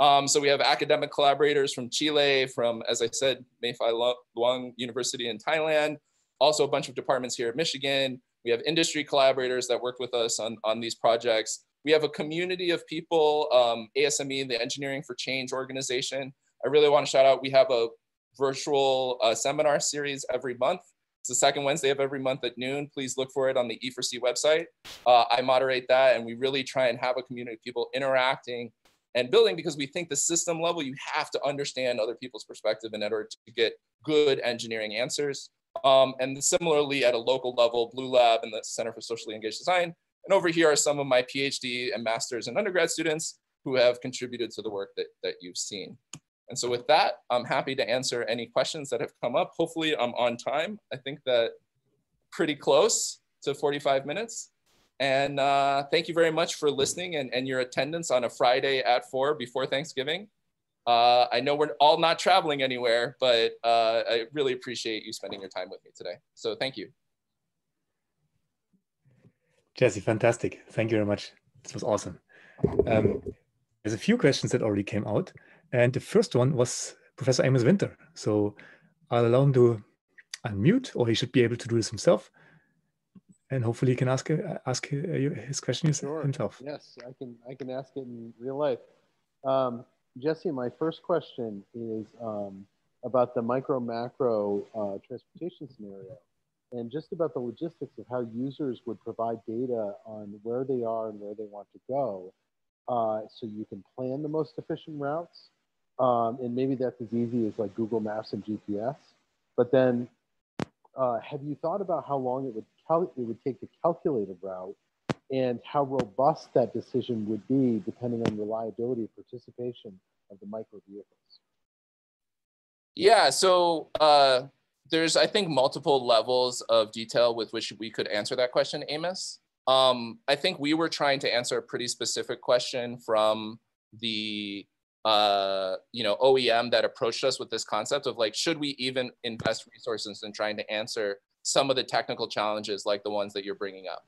So we have academic collaborators from Chile, from, as I said, Mae Fah Luang University in Thailand, also a bunch of departments here at Michigan. We have industry collaborators that worked with us on these projects. We have a community of people, ASME, the Engineering for Change organization. I really want to shout out, we have a virtual seminar series every month. It's the second Wednesday of every month at noon. Please look for it on the E4C website. I moderate that, and we really try and have a community of people interacting and building, because we think the system level, you have to understand other people's perspective in order to get good engineering answers. And similarly, at a local level, Blue Lab and the Center for Socially Engaged Design. And over here are some of my PhD and master's and undergrad students who have contributed to the work that you've seen. And so with that, I'm happy to answer any questions that have come up. Hopefully I'm on time. I think that pretty close to 45 minutes. And thank you very much for listening and your attendance on a Friday at 4 before Thanksgiving. I know we're all not traveling anywhere, but I really appreciate you spending your time with me today. So thank you. Jesse, fantastic. Thank you very much. This was awesome. There's a few questions that already came out. And the first one was Professor Amos Winter. So I'll allow him to unmute, or he should be able to do this himself. and hopefully he can ask his question himself. Yes, I can ask it in real life. Jesse, my first question is about the micro macro transportation scenario, and just about the logistics of how users would provide data on where they are and where they want to go, so you can plan the most efficient routes. And maybe that's as easy as like Google Maps and GPS. But then, have you thought about how long it would take to calculate a route, and how robust that decision would be depending on reliability and participation of the micro vehicles? Yeah, so there's, I think, multiple levels of detail with which we could answer that question, Amos. I think we were trying to answer a pretty specific question from the OEM that approached us with this concept of like, should we even invest resources in trying to answer some of the technical challenges like the ones that you're bringing up,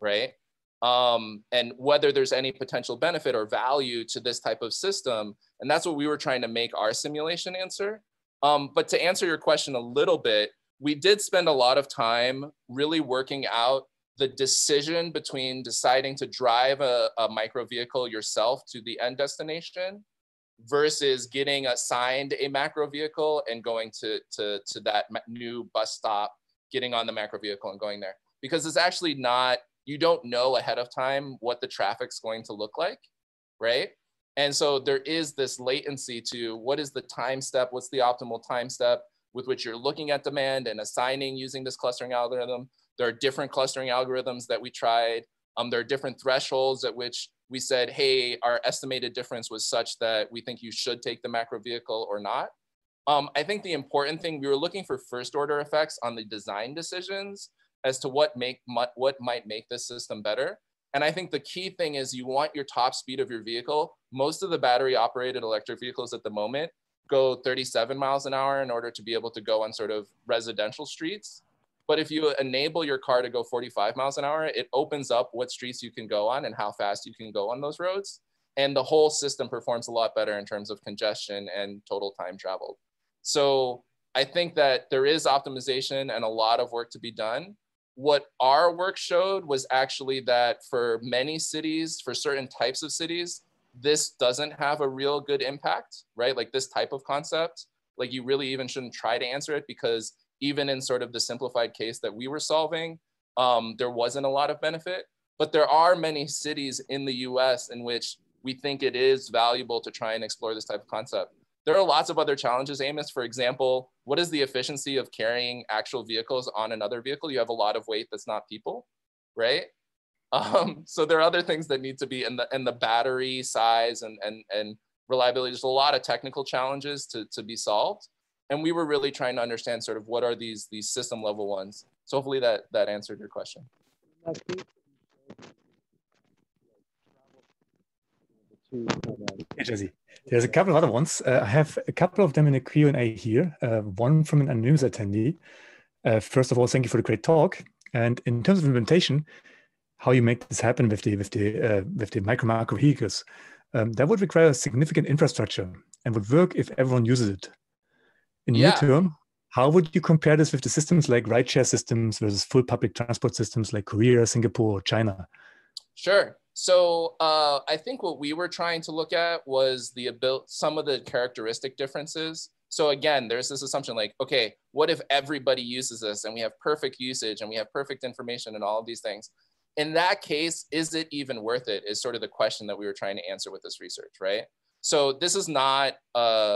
right? And whether there's any potential benefit or value to this type of system. And that's what we were trying to make our simulation answer. But to answer your question a little bit, we did spend a lot of time really working out the decision between deciding to drive a micro vehicle yourself to the end destination versus getting assigned a macro vehicle and going to that new bus stop, getting on the macro vehicle and going there. Because it's actually not, you don't know ahead of time what the traffic's going to look like, right? And so there is this latency to what is the time step, what's the optimal time step with which you're looking at demand and assigning using this clustering algorithm. There are different clustering algorithms that we tried. There are different thresholds at which we said, hey, our estimated difference was such that we think you should take the macro vehicle or not. I think the important thing, we were looking for first order effects on the design decisions as to what might make this system better. And I think the key thing is you want your top speed of your vehicle. Most of the battery operated electric vehicles at the moment go 37 miles an hour in order to be able to go on sort of residential streets. But if you enable your car to go 45 miles an hour, it opens up what streets you can go on and how fast you can go on those roads. And the whole system performs a lot better in terms of congestion and total time traveled. So I think that there is optimization and a lot of work to be done. What our work showed was actually that for many cities, for certain types of cities, this doesn't have a real good impact, right? Like this type of concept, like you really even shouldn't try to answer it, because even in sort of the simplified case that we were solving, there wasn't a lot of benefit. But there are many cities in the US in which we think it is valuable to try and explore this type of concept. There are lots of other challenges, Amos. For example, what is the efficiency of carrying actual vehicles on another vehicle? You have a lot of weight that's not people, right? So there are other things that need to be in the battery size and reliability. There's a lot of technical challenges to be solved. And we were really trying to understand sort of what are these system level ones. So hopefully that answered your question. Hey, Jesse. There's a couple of other ones. I have a couple of them in the Q&A here. One from an anonymous attendee. First of all, thank you for the great talk. And in terms of implementation, how you make this happen with the micro-macro vehicles, that would require significant infrastructure and would work if everyone uses it. In near term, how would you compare this with the systems like rideshare systems versus full public transport systems like Korea, Singapore, or China? Sure. So I think what we were trying to look at was some of the characteristic differences. So again, there's this assumption like, okay, what if everybody uses this and we have perfect usage and we have perfect information and all of these things? In that case, is it even worth it is sort of the question that we were trying to answer with this research, right? So this is not a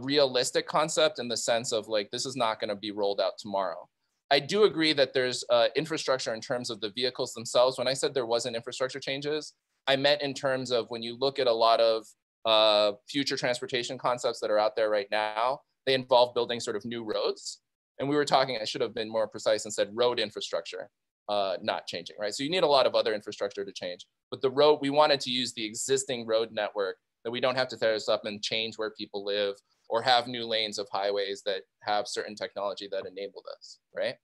realistic concept in the sense of like, this is not going to be rolled out tomorrow. I do agree that there's infrastructure in terms of the vehicles themselves. When I said there wasn't infrastructure changes, I meant in terms of when you look at a lot of future transportation concepts that are out there right now, they involve building sort of new roads. And we were talking, I should have been more precise and said road infrastructure, not changing, right? So you need a lot of other infrastructure to change. But the road, we wanted to use the existing road network that we don't have to tear this up and change where people live or have new lanes of highways that have certain technology that enable this, right?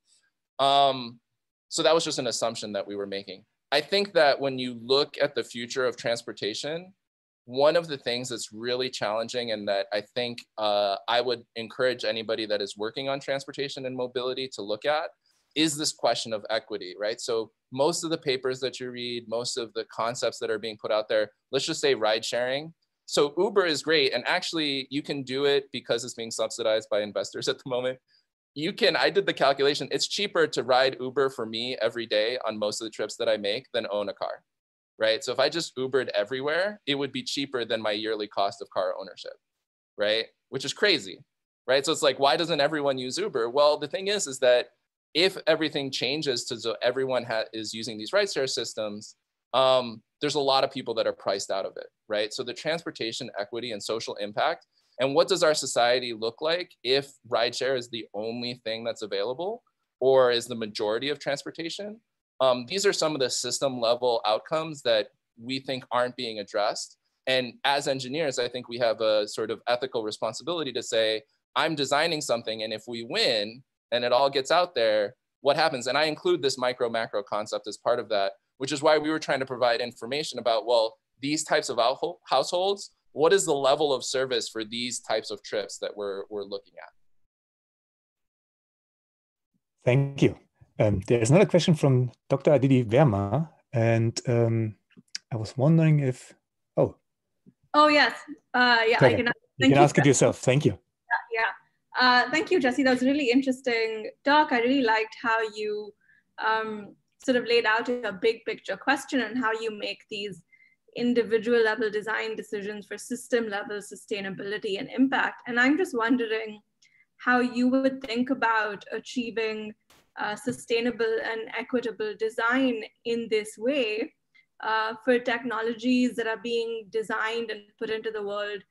So that was just an assumption that we were making. I think that when you look at the future of transportation, one of the things that's really challenging and that I think I would encourage anybody that is working on transportation and mobility to look at is this question of equity, right? So most of the papers that you read, most of the concepts that are being put out there, let's just say ride sharing. So Uber is great, and actually you can do it because it's being subsidized by investors at the moment. You can, I did the calculation, it's cheaper to ride Uber for me every day on most of the trips that I make than own a car, right? So if I just Ubered everywhere, it would be cheaper than my yearly cost of car ownership, right? Which is crazy, right? So it's like, why doesn't everyone use Uber? Well, the thing is that if everything changes to so everyone is using these rideshare systems, there's a lot of people that are priced out of it, right? So the transportation equity and social impact, and what does our society look like if rideshare is the only thing that's available or is the majority of transportation? These are some of the system level outcomes that we think aren't being addressed. And as engineers, I think we have a sort of ethical responsibility to say, I'm designing something, and if we win and it all gets out there, what happens? And I include this micro macro concept as part of that, which is why we were trying to provide information about, well, these types of households, what is the level of service for these types of trips that we're looking at? Thank you. There's another question from Dr. Aditi Verma, and I was wondering if, oh. Oh, yes. Yeah, I can ask. You can ask it yourself. Thank you. Yeah. Thank you, Jesse. That was a really interesting talk. I really liked how you sort of laid out a big picture question and how you make these individual level design decisions for system level sustainability and impact. And I'm just wondering how you would think about achieving sustainable and equitable design in this way for technologies that are being designed and put into the world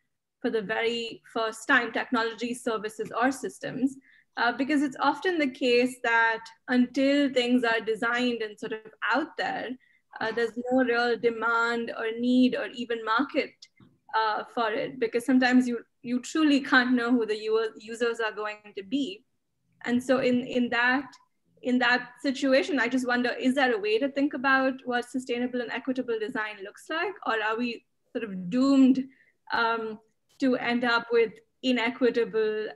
for the very first time, technology, services, or systems, because it's often the case that until things are designed and sort of out there, there's no real demand or need or even market for it, because sometimes you truly can't know who the users are going to be. And so in that situation, I just wonder, is there a way to think about what sustainable and equitable design looks like, or are we sort of doomed to end up with inequitable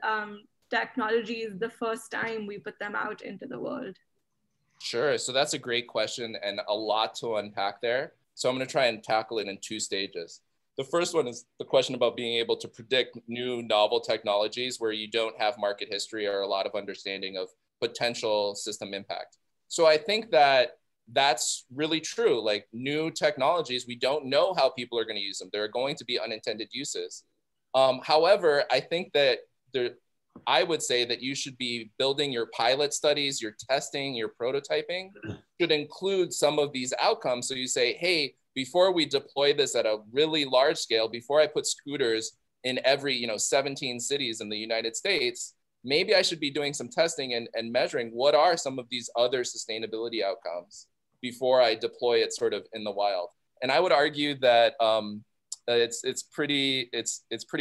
technologies the first time we put them out into the world? Sure, so that's a great question and a lot to unpack there. So I'm gonna try and tackle it in two stages. The first one is the question about being able to predict new novel technologies where you don't have market history or a lot of understanding of potential system impact. So I think that that's really true. Like, new technologies, we don't know how people are gonna use them. There are going to be unintended uses. However, I think that I would say that you should be building your pilot studies, your testing, your prototyping should include some of these outcomes. So you say, hey, before we deploy this at a really large scale, before I put scooters in every 17 cities in the United States, maybe I should be doing some testing and measuring what are some of these other sustainability outcomes before I deploy it sort of in the wild. And I would argue that it's pretty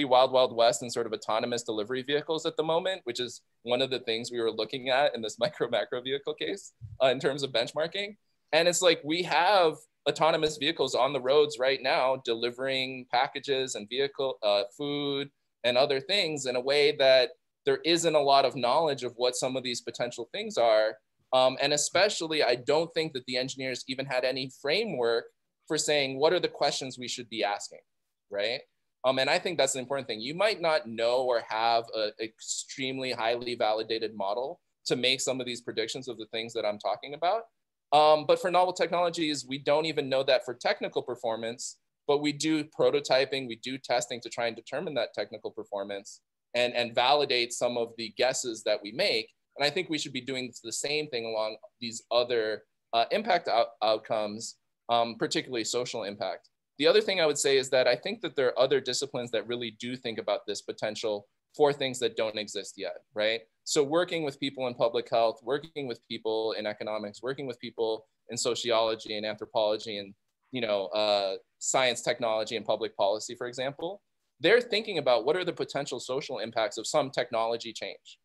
wild, wild west and sort of autonomous delivery vehicles at the moment, which is one of the things we were looking at in this micro macro vehicle case in terms of benchmarking. And it's like, we have autonomous vehicles on the roads right now, delivering packages and food and other things in a way that there isn't a lot of knowledge of what some of these potential things are. And especially, I don't think that the engineers even had any framework for saying, what are the questions we should be asking? Right? And I think that's an important thing. You might not know or have an extremely highly validated model to make some of these predictions of the things that I'm talking about. But for novel technologies, we don't even know that for technical performance, but we do prototyping, we do testing to try and determine that technical performance and validate some of the guesses that we make. And I think we should be doing the same thing along these other impact outcomes, particularly social impact. The other thing I would say is that I think that there are other disciplines that really do think about this potential for things that don't exist yet, right? So working with people in public health, working with people in economics, working with people in sociology and anthropology and science, technology, and public policy, for example, they're thinking about what are the potential social impacts of some technology change,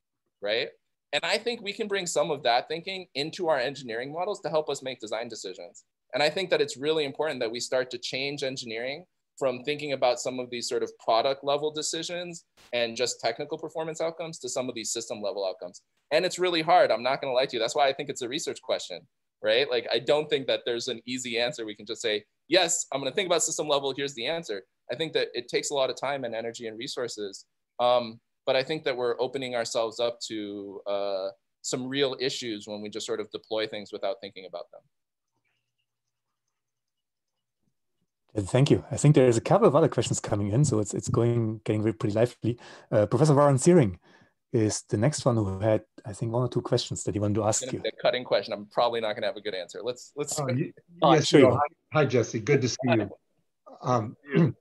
right? And I think we can bring some of that thinking into our engineering models to help us make design decisions. And I think that it's really important that we start to change engineering from thinking about some of these sort of product level decisions and just technical performance outcomes to some of these system level outcomes. And it's really hard, I'm not gonna lie to you. That's why I think it's a research question, right? Like, I don't think that there's an easy answer. We can just say, yes, I'm gonna think about system level, here's the answer. I think that it takes a lot of time and energy and resources. But I think that we're opening ourselves up to some real issues when we just sort of deploy things without thinking about them. Thank you. I think there is a couple of other questions coming in, so it's getting pretty lively. Professor Warren Searing is the next one who had, I think, one or two questions that he wanted to ask you. A cutting question. I'm probably not going to have a good answer. Let's. Hi, Jesse. Good to see you.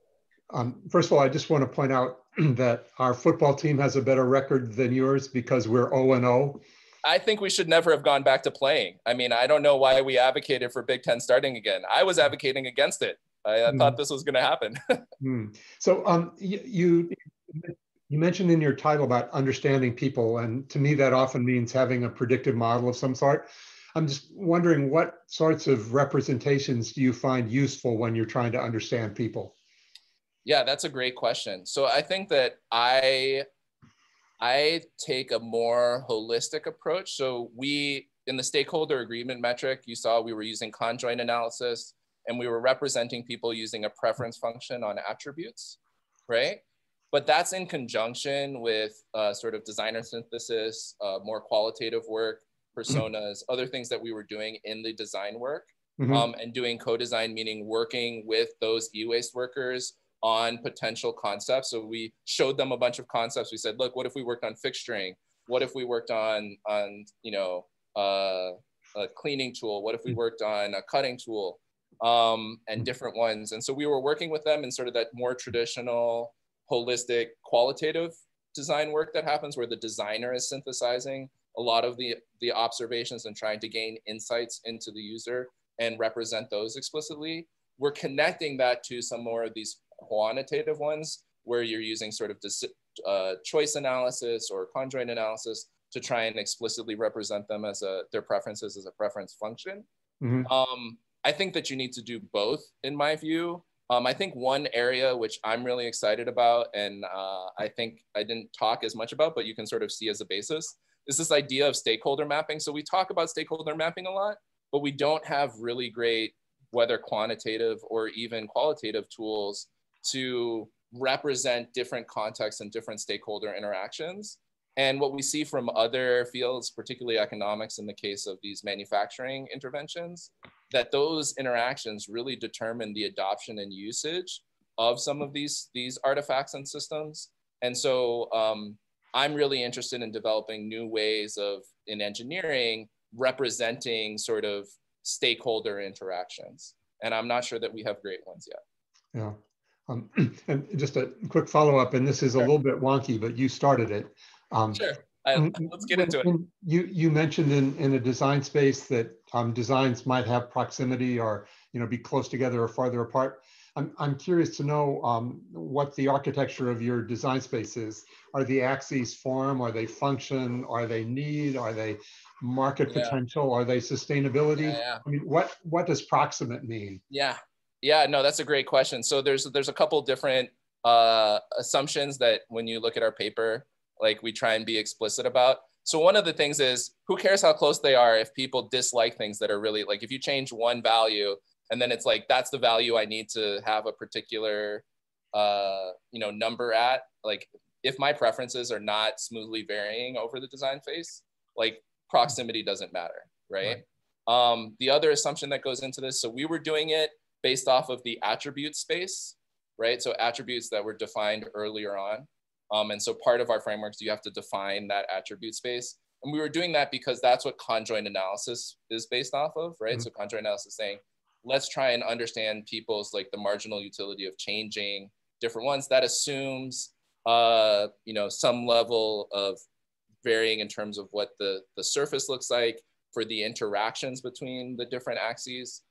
First of all, I just want to point out that our football team has a better record than yours because we're 0-0. I think we should never have gone back to playing. I mean, I don't know why we advocated for Big Ten starting again. I was advocating against it. I thought this was going to happen. So you mentioned in your title about understanding people, and to me that often means having a predictive model of some sort. I'm just wondering, what sorts of representations do you find useful when you're trying to understand people? Yeah, that's a great question. So I think that I take a more holistic approach. So we, in the stakeholder agreement metric, you saw we were using conjoint analysis, and we were representing people using a preference function on attributes, right? But that's in conjunction with sort of designer synthesis, more qualitative work, personas, other things that we were doing in the design work, and doing co-design, meaning working with those e-waste workers on potential concepts. So we showed them a bunch of concepts. We said, look, what if we worked on fixturing? What if we worked on you know, a cleaning tool? What if we worked on a cutting tool? And different ones. And so we were working with them in sort of that more traditional, holistic, qualitative design work that happens where the designer is synthesizing a lot of the observations and trying to gain insights into the user and represent those explicitly. We're connecting that to some more of these quantitative ones where you're using sort of choice analysis or conjoint analysis to try and explicitly represent them as their preferences as a preference function. I think that you need to do both, in my view. I think one area which I'm really excited about, and I think I didn't talk as much about, but you can sort of see as a basis, is this idea of stakeholder mapping. So we talk about stakeholder mapping a lot, but we don't have really great, whether quantitative or even qualitative tools to represent different contexts and different stakeholder interactions. And what we see from other fields, particularly economics in the case of these manufacturing interventions, that those interactions really determine the adoption and usage of some of these artifacts and systems. And so I'm really interested in developing new ways of, in engineering, representing sort of stakeholder interactions. And I'm not sure that we have great ones yet. Yeah. And just a quick follow-up, and this is a little bit wonky, but you started it. Sure. Let's get into it. You mentioned in a design space that designs might have proximity or, you know, be close together or farther apart. I'm curious to know what the architecture of your design space is. Are the axes form? Are they function? Are they need? Are they market potential? Are they sustainability? I mean, what does proximate mean? Yeah, no, that's a great question. So there's a couple different assumptions that when you look at our paper, like we try and be explicit about. So one of the things is, who cares how close they are if people dislike things that are really, like if you change one value and then it's like, that's the value I need to have a particular you know, number at, like if my preferences are not smoothly varying over the design phase, like proximity doesn't matter, right? The other assumption that goes into this, so we were doing it based off of the attribute space, right? So attributes that were defined earlier on. And so part of our frameworks, you have to define that attribute space. And we were doing that because that's what conjoint analysis is based off of, right? So conjoint analysis is saying, let's try and understand people's like the marginal utility of changing different ones. That assumes, you know, some level of varying in terms of what the surface looks like for the interactions between the different axes.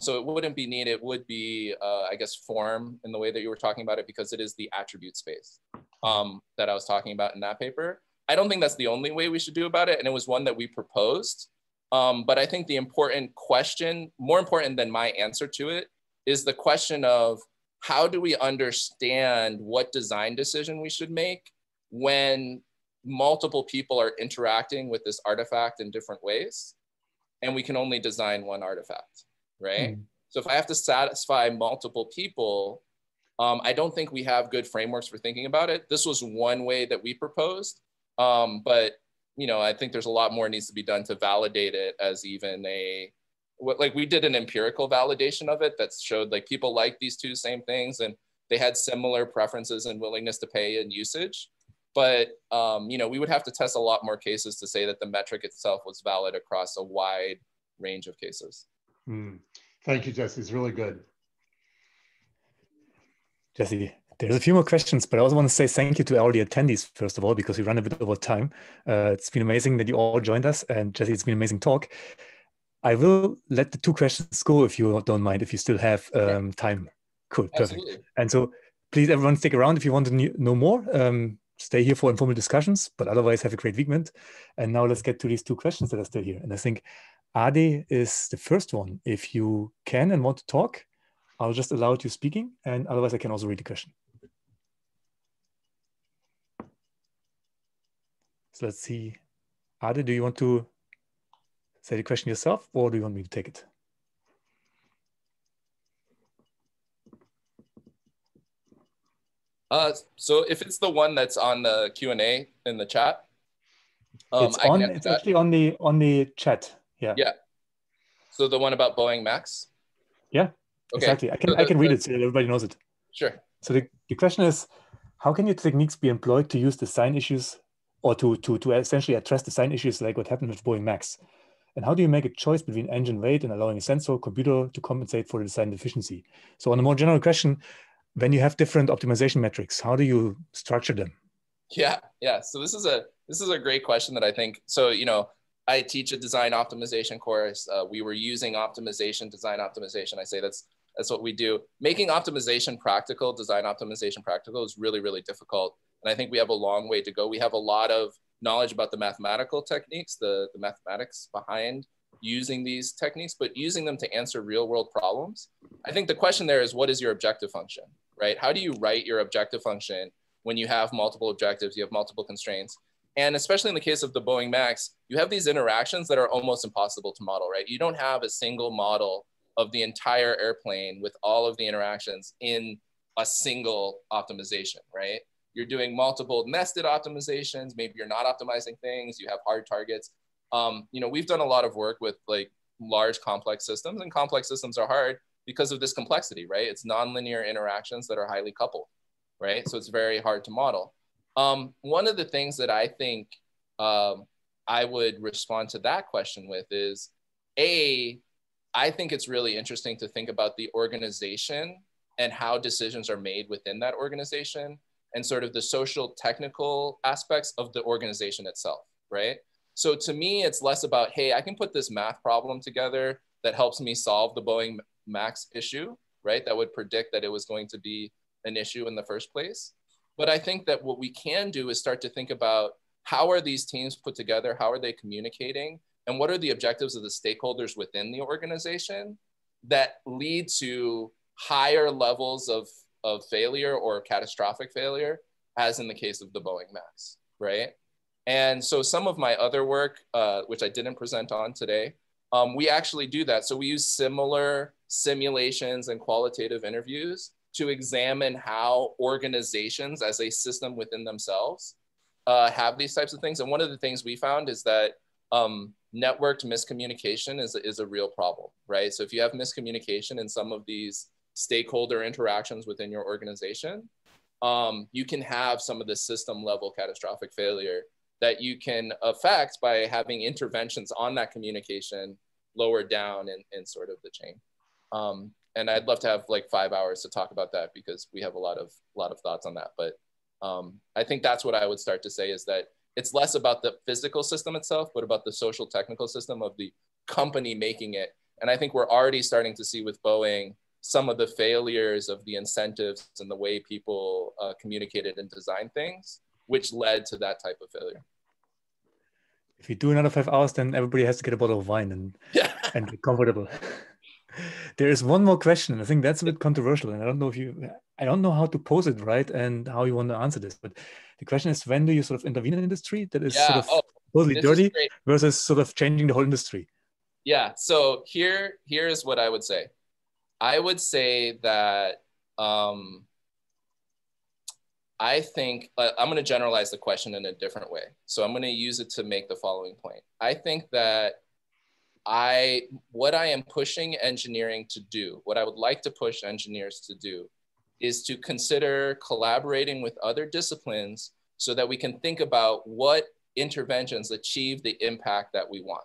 So it wouldn't be need, it would be, I guess, form in the way that you were talking about it, because it is the attribute space that I was talking about in that paper. I don't think that's the only way we should do about it. And it was one that we proposed. But I think the important question, more important than my answer to it, is the question of how do we understand what design decision we should make when multiple people are interacting with this artifact in different ways, and we can only design one artifact, right? Mm. So if I have to satisfy multiple people, I don't think we have good frameworks for thinking about it. This was one way that we proposed, but you know, I think there's a lot more needs to be done to validate it as even a, like we did an empirical validation of it that showed like people like these two same things and they had similar preferences and willingness to pay and usage. But you know, we would have to test a lot more cases to say that the metric itself was valid across a wide range of cases. Mm. Thank you, Jesse. It's really good. Jesse, there's a few more questions, but I also want to say thank you to all the attendees, first of all, because we run a bit over time. It's been amazing that you all joined us. And Jesse, it's been an amazing talk. I will let the two questions go if you don't mind, if you still have time. Cool, perfect. Absolutely. And so please, everyone, stick around if you want to know more. Stay here for informal discussions, but otherwise have a great weekend. And now let's get to these two questions that are still here. And I think Ade is the first one. If you can and want to talk, I'll just allow you speaking, and otherwise I can also read the question. So let's see, Ade, do you want to say the question yourself, or do you want me to take it? So if it's the one that's on the Q&A in the chat, it's actually on the chat. Yeah. Yeah. So the one about Boeing Max. Yeah. Okay. Exactly. I can read it so that everybody knows it. Sure. So the question is, how can your techniques be employed to use design issues or to essentially address design issues like what happened with Boeing Max? And how do you make a choice between engine weight and allowing a sensor computer to compensate for the design deficiency? So on a more general question, when you have different optimization metrics, how do you structure them? Yeah, yeah. So this is a great question that I think, so, you know, I teach a design optimization course. We were using optimization, design optimization. I say that's what we do. Making optimization practical, design optimization practical is really, really difficult. And I think we have a long way to go. We have a lot of knowledge about the mathematical techniques, the mathematics behind using these techniques, but using them to answer real world problems. I think the question there is, what is your objective function, right? How do you write your objective function when you have multiple objectives, you have multiple constraints? And especially in the case of the Boeing Max, you have these interactions that are almost impossible to model, right? You don't have a single model of the entire airplane with all of the interactions in a single optimization, right? You're doing multiple nested optimizations. Maybe you're not optimizing things. You have hard targets. You know, we've done a lot of work with like large complex systems, and complex systems are hard because of this complexity, right? It's nonlinear interactions that are highly coupled, right? So it's very hard to model. One of the things that I think I would respond to that question with is, I think it's really interesting to think about the organization and how decisions are made within that organization and sort of the social technical aspects of the organization itself, right? So to me, it's less about, hey, I can put this math problem together that helps me solve the Boeing Max issue, right? That would predict that it was going to be an issue in the first place. But I think that what we can do is start to think about, how are these teams put together? How are they communicating? And what are the objectives of the stakeholders within the organization that lead to higher levels of failure or catastrophic failure, as in the case of the Boeing Max, right? And so some of my other work, which I didn't present on today, we actually do that. So we use similar simulations and qualitative interviews to examine how organizations as a system within themselves have these types of things. And one of the things we found is that networked miscommunication is a real problem, right? So if you have miscommunication in some of these stakeholder interactions within your organization, you can have some of the system level catastrophic failure that you can affect by having interventions on that communication lower down in sort of the chain. And I'd love to have like 5 hours to talk about that, because we have a lot of thoughts on that. But I think that's what I would start to say, is that it's less about the physical system itself, but about the social technical system of the company making it. And I think we're already starting to see with Boeing some of the failures of the incentives and the way people communicated and designed things, which led to that type of failure. If you do another 5 hours, then everybody has to get a bottle of wine and, yeah, and be comfortable. There is one more question. I think that's a bit controversial, and I don't know how to pose it right and how you want to answer this. But the question is, when do you sort of intervene in an industry that is sort of totally dirty versus sort of changing the whole industry? Yeah. So here is what I would say. I would say that I think I'm going to generalize the question in a different way. So I'm going to use it to make the following point. I think that what I am pushing engineering to do, what I would like to push engineers to do, is to consider collaborating with other disciplines so that we can think about what interventions achieve the impact that we want.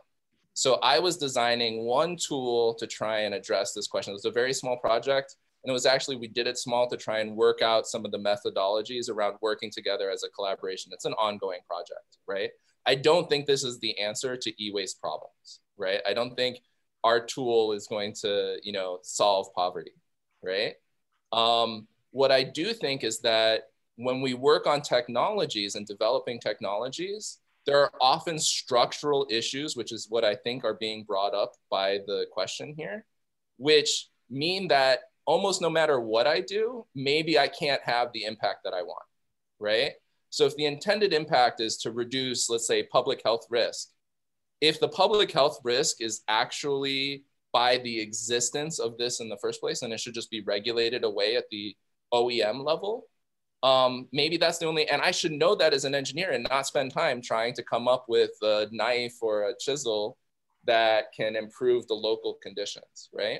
So I was designing one tool to try and address this question. It was a very small project, and it was actually, we did it small to try and work out some of the methodologies around working together as a collaboration. It's an ongoing project, right? I don't think this is the answer to e-waste problems, right? I don't think our tool is going to, you know, solve poverty, right? What I do think is that when we work on technologies and developing technologies, there are often structural issues, which is what I think are being brought up by the question here, which mean that almost no matter what I do, maybe I can't have the impact that I want, right? So if the intended impact is to reduce, let's say, public health risk, if the public health risk is actually by the existence of this in the first place, and it should just be regulated away at the OEM level, maybe that's the only, and I should know that as an engineer and not spend time trying to come up with a knife or a chisel that can improve the local conditions, right?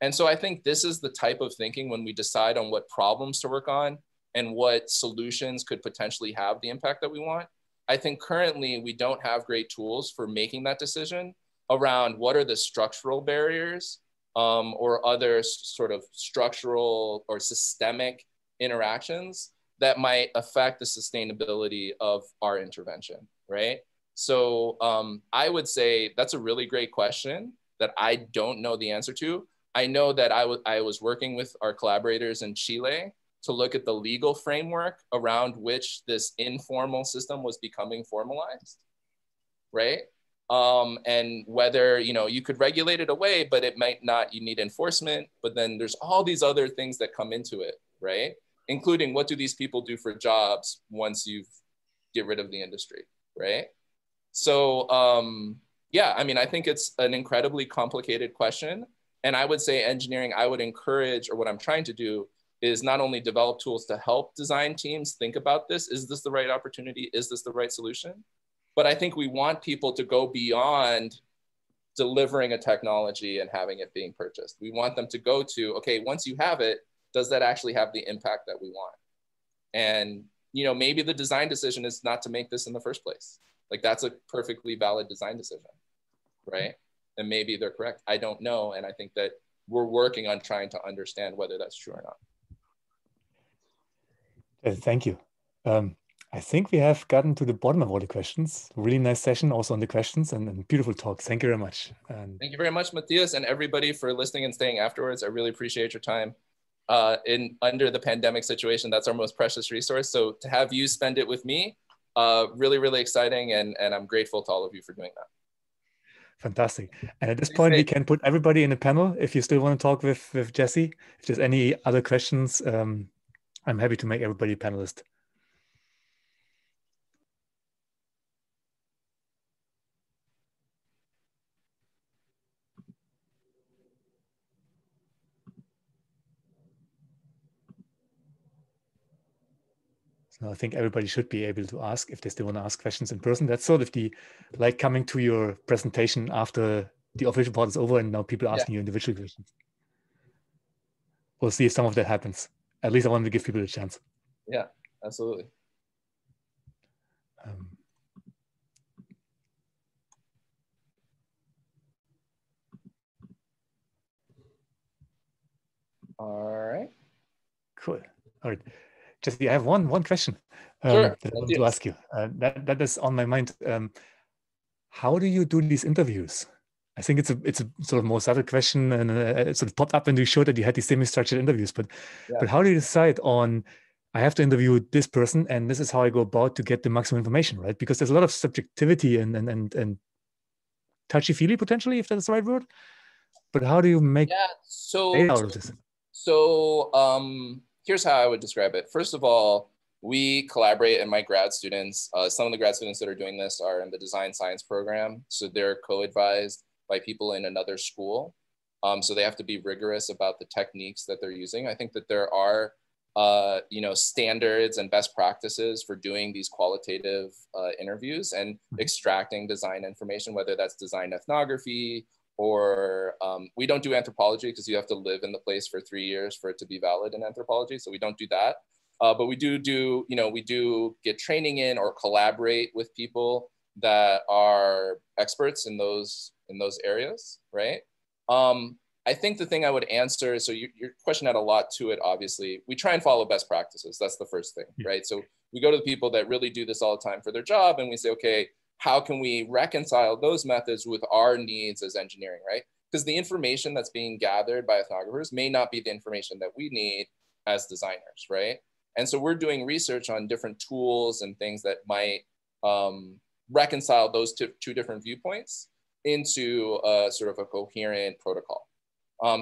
And so I think this is the type of thinking when we decide on what problems to work on and what solutions could potentially have the impact that we want. I think currently we don't have great tools for making that decision around what are the structural barriers or other sort of structural or systemic interactions that might affect the sustainability of our intervention, right? So I would say that's a really great question that I don't know the answer to. I know that I was working with our collaborators in Chile to look at the legal framework around which this informal system was becoming formalized, right? And whether, you know, you could regulate it away, but it might not, you need enforcement, but then there's all these other things that come into it, right? Including what do these people do for jobs once you get rid of the industry, right? So yeah, I mean, I think it's an incredibly complicated question. And I would say engineering, I would encourage, or what I'm trying to do is not only develop tools to help design teams think about this, is this the right opportunity? Is this the right solution? But I think we want people to go beyond delivering a technology and having it being purchased. We want them to go to, okay, once you have it, does that actually have the impact that we want? And, you know, maybe the design decision is not to make this in the first place. Like, that's a perfectly valid design decision, right? And maybe they're correct. I don't know. And I think that we're working on trying to understand whether that's true or not. Thank you. I think we have gotten to the bottom of all the questions. Really nice session also on the questions and beautiful talk. Thank you very much. Thank you very much, Matthias, and everybody for listening and staying afterwards. I really appreciate your time. Under the pandemic situation, that's our most precious resource. So to have you spend it with me, really, really exciting. And I'm grateful to all of you for doing that. Fantastic. And at this point, we can put everybody in a panel. If you still want to talk with Jesse, if there's any other questions, I'm happy to make everybody a panelist. So I think everybody should be able to ask if they still want to ask questions in person. That's sort of the, like, coming to your presentation after the official part is over and now people are asking you individual questions. We'll see if some of that happens. At least I want to give people a chance. Yeah, absolutely. All right. Cool. All right. Jesse, I have one question that I want to ask you. That is on my mind. How do you do these interviews? I think it's a sort of more subtle question, and it sort of popped up when you showed that you had these semi-structured interviews. But how do you decide on, I have to interview this person, and this is how I go about to get the maximum information, right? Because there's a lot of subjectivity and touchy-feely potentially, if that's the right word. But how do you make out of this? So here's how I would describe it. First of all, we collaborate, and my grad students, some of the grad students that are doing this are in the design science program. So they're co-advised by people in another school. So they have to be rigorous about the techniques that they're using. I think that there are standards and best practices for doing these qualitative interviews and extracting design information, whether that's design ethnography or we don't do anthropology because you have to live in the place for 3 years for it to be valid in anthropology. So we don't do that. But we do, we do get training in or collaborate with people that are experts in those areas, right? I think the thing I would answer is, so your question had a lot to it, obviously. We try and follow best practices. That's the first thing, right? So we go to the people that really do this all the time for their job and we say, okay, how can we reconcile those methods with our needs as engineering, right? Because the information that's being gathered by ethnographers may not be the information that we need as designers, right? And so we're doing research on different tools and things that might reconcile those two different viewpoints into a, sort of a coherent protocol.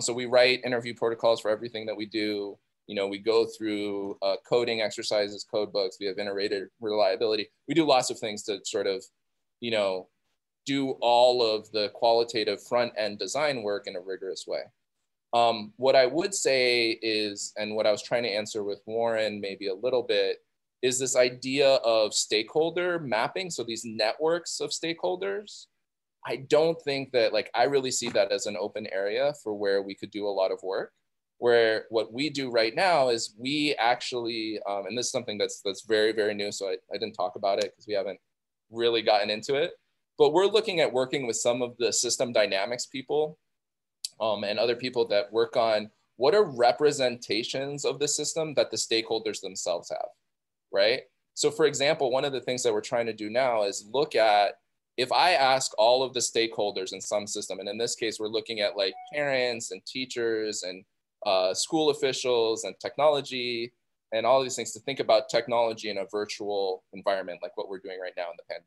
So we write interview protocols for everything that we do. We go through coding exercises, code books. We have iterated reliability. We do lots of things to sort of, do all of the qualitative front end design work in a rigorous way. What I would say is, and what I was trying to answer with Warren maybe a little bit, is this idea of stakeholder mapping. So these networks of stakeholders, I don't think that, I really see that as an open area for where we could do a lot of work, where what we do right now is we actually, and this is something that's very, very new, so I didn't talk about it because we haven't really gotten into it, but we're looking at working with some of the system dynamics people and other people that work on what are representations of the system that the stakeholders themselves have, right? So for example, one of the things that we're trying to do now is look at, if I ask all of the stakeholders in some system, and in this case, we're looking at like parents and teachers and school officials and technology and all these things to think about technology in a virtual environment, like what we're doing right now in the pandemic,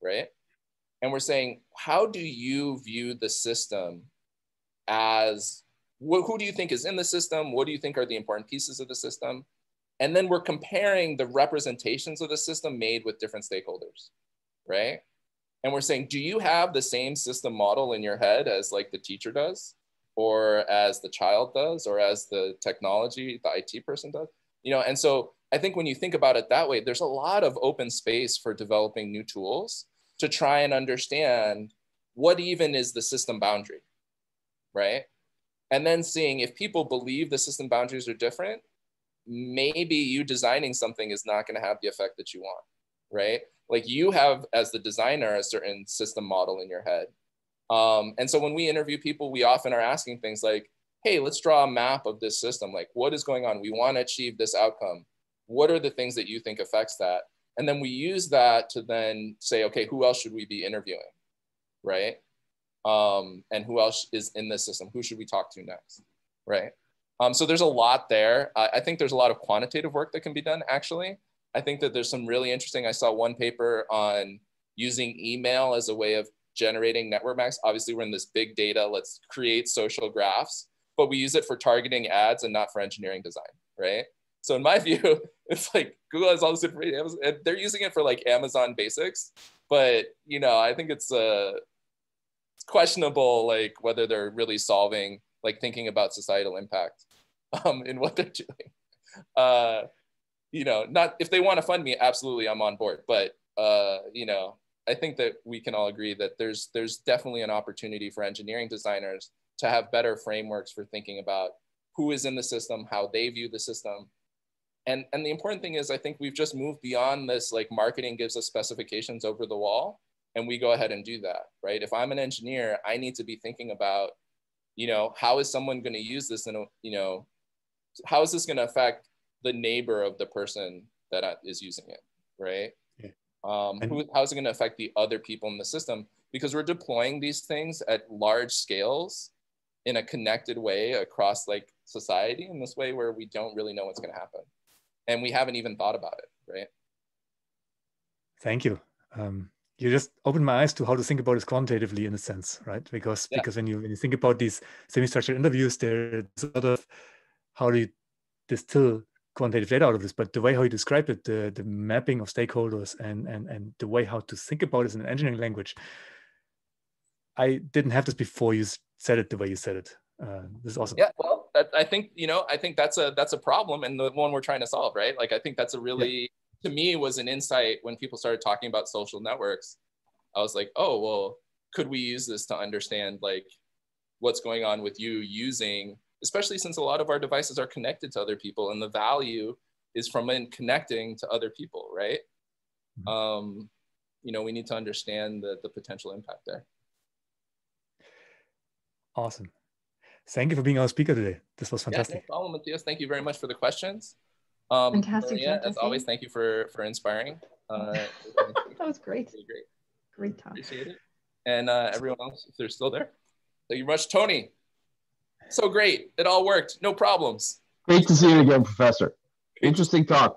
right? And we're saying, how do you view the system as, who do you think is in the system? What do you think are the important pieces of the system? And then we're comparing the representations of the system made with different stakeholders, right? And we're saying, do you have the same system model in your head as like the teacher does, or as the child does, or as the technology, the IT person does? And so I think when you think about it that way, there's a lot of open space for developing new tools to try and understand what even is the system boundary, right? And then seeing if people believe the system boundaries are different, maybe you designing something is not gonna have the effect that you want, right? Like you have, as the designer, a certain system model in your head. And so when we interview people, we often are asking things like, hey, let's draw a map of this system. Like, what is going on? We want to achieve this outcome. What are the things that you think affects that? And then we use that to then say, okay, who else should we be interviewing, right? And who else is in this system? Who should we talk to next, right? So there's a lot there. I think there's a lot of quantitative work that can be done, actually. I think that there's some really interesting, I saw one paper on using email as a way of generating network maps. Obviously we're in this big data, let's create social graphs, but we use it for targeting ads and not for engineering design, right? So in my view, it's like Google has all this information, and they're using it for like Amazon basics, but I think it's questionable whether they're really solving, thinking about societal impact in what they're doing. Not if they want to fund me, absolutely, I'm on board. But, I think that we can all agree that there's definitely an opportunity for engineering designers to have better frameworks for thinking about who is in the system, how they view the system. And the important thing is, I think we've just moved beyond this, marketing gives us specifications over the wall, and we go ahead and do that, right? If I'm an engineer, I need to be thinking about, how is someone going to use this? And, how is this going to affect the neighbor of the person that is using it, right? Yeah. How's it going to affect the other people in the system? Because we're deploying these things at large scales in a connected way across society in this way where we don't really know what's going to happen. And we haven't even thought about it, right? Thank you. you just opened my eyes to how to think about this quantitatively in a sense, right? Because when you think about these semi-structured interviews, there's sort of how do you distill quantitative data out of this, but the way how you describe it, the mapping of stakeholders and the way how to think about this in an engineering language, I didn't have this before you said it the way you said it. This is awesome. Yeah, well, I think that's a problem, and the one we're trying to solve, right? Like, I think that's a really, to me, was an insight when people started talking about social networks. I was like, oh, well, could we use this to understand like what's going on with you using, especially since a lot of our devices are connected to other people, and the value is from connecting to other people, right? Mm-hmm. We need to understand the potential impact there. Awesome. Thank you for being our speaker today. This was fantastic. Yeah, no problem, Matthias. Thank you very much for the questions. Fantastic. Maria, as always, thank you for inspiring. That was great. Really great. Great talk. Appreciate it. And everyone else, if they're still there. Thank you much, Tony. So great. It all worked. No problems. Great to see you again, Professor. Interesting talk.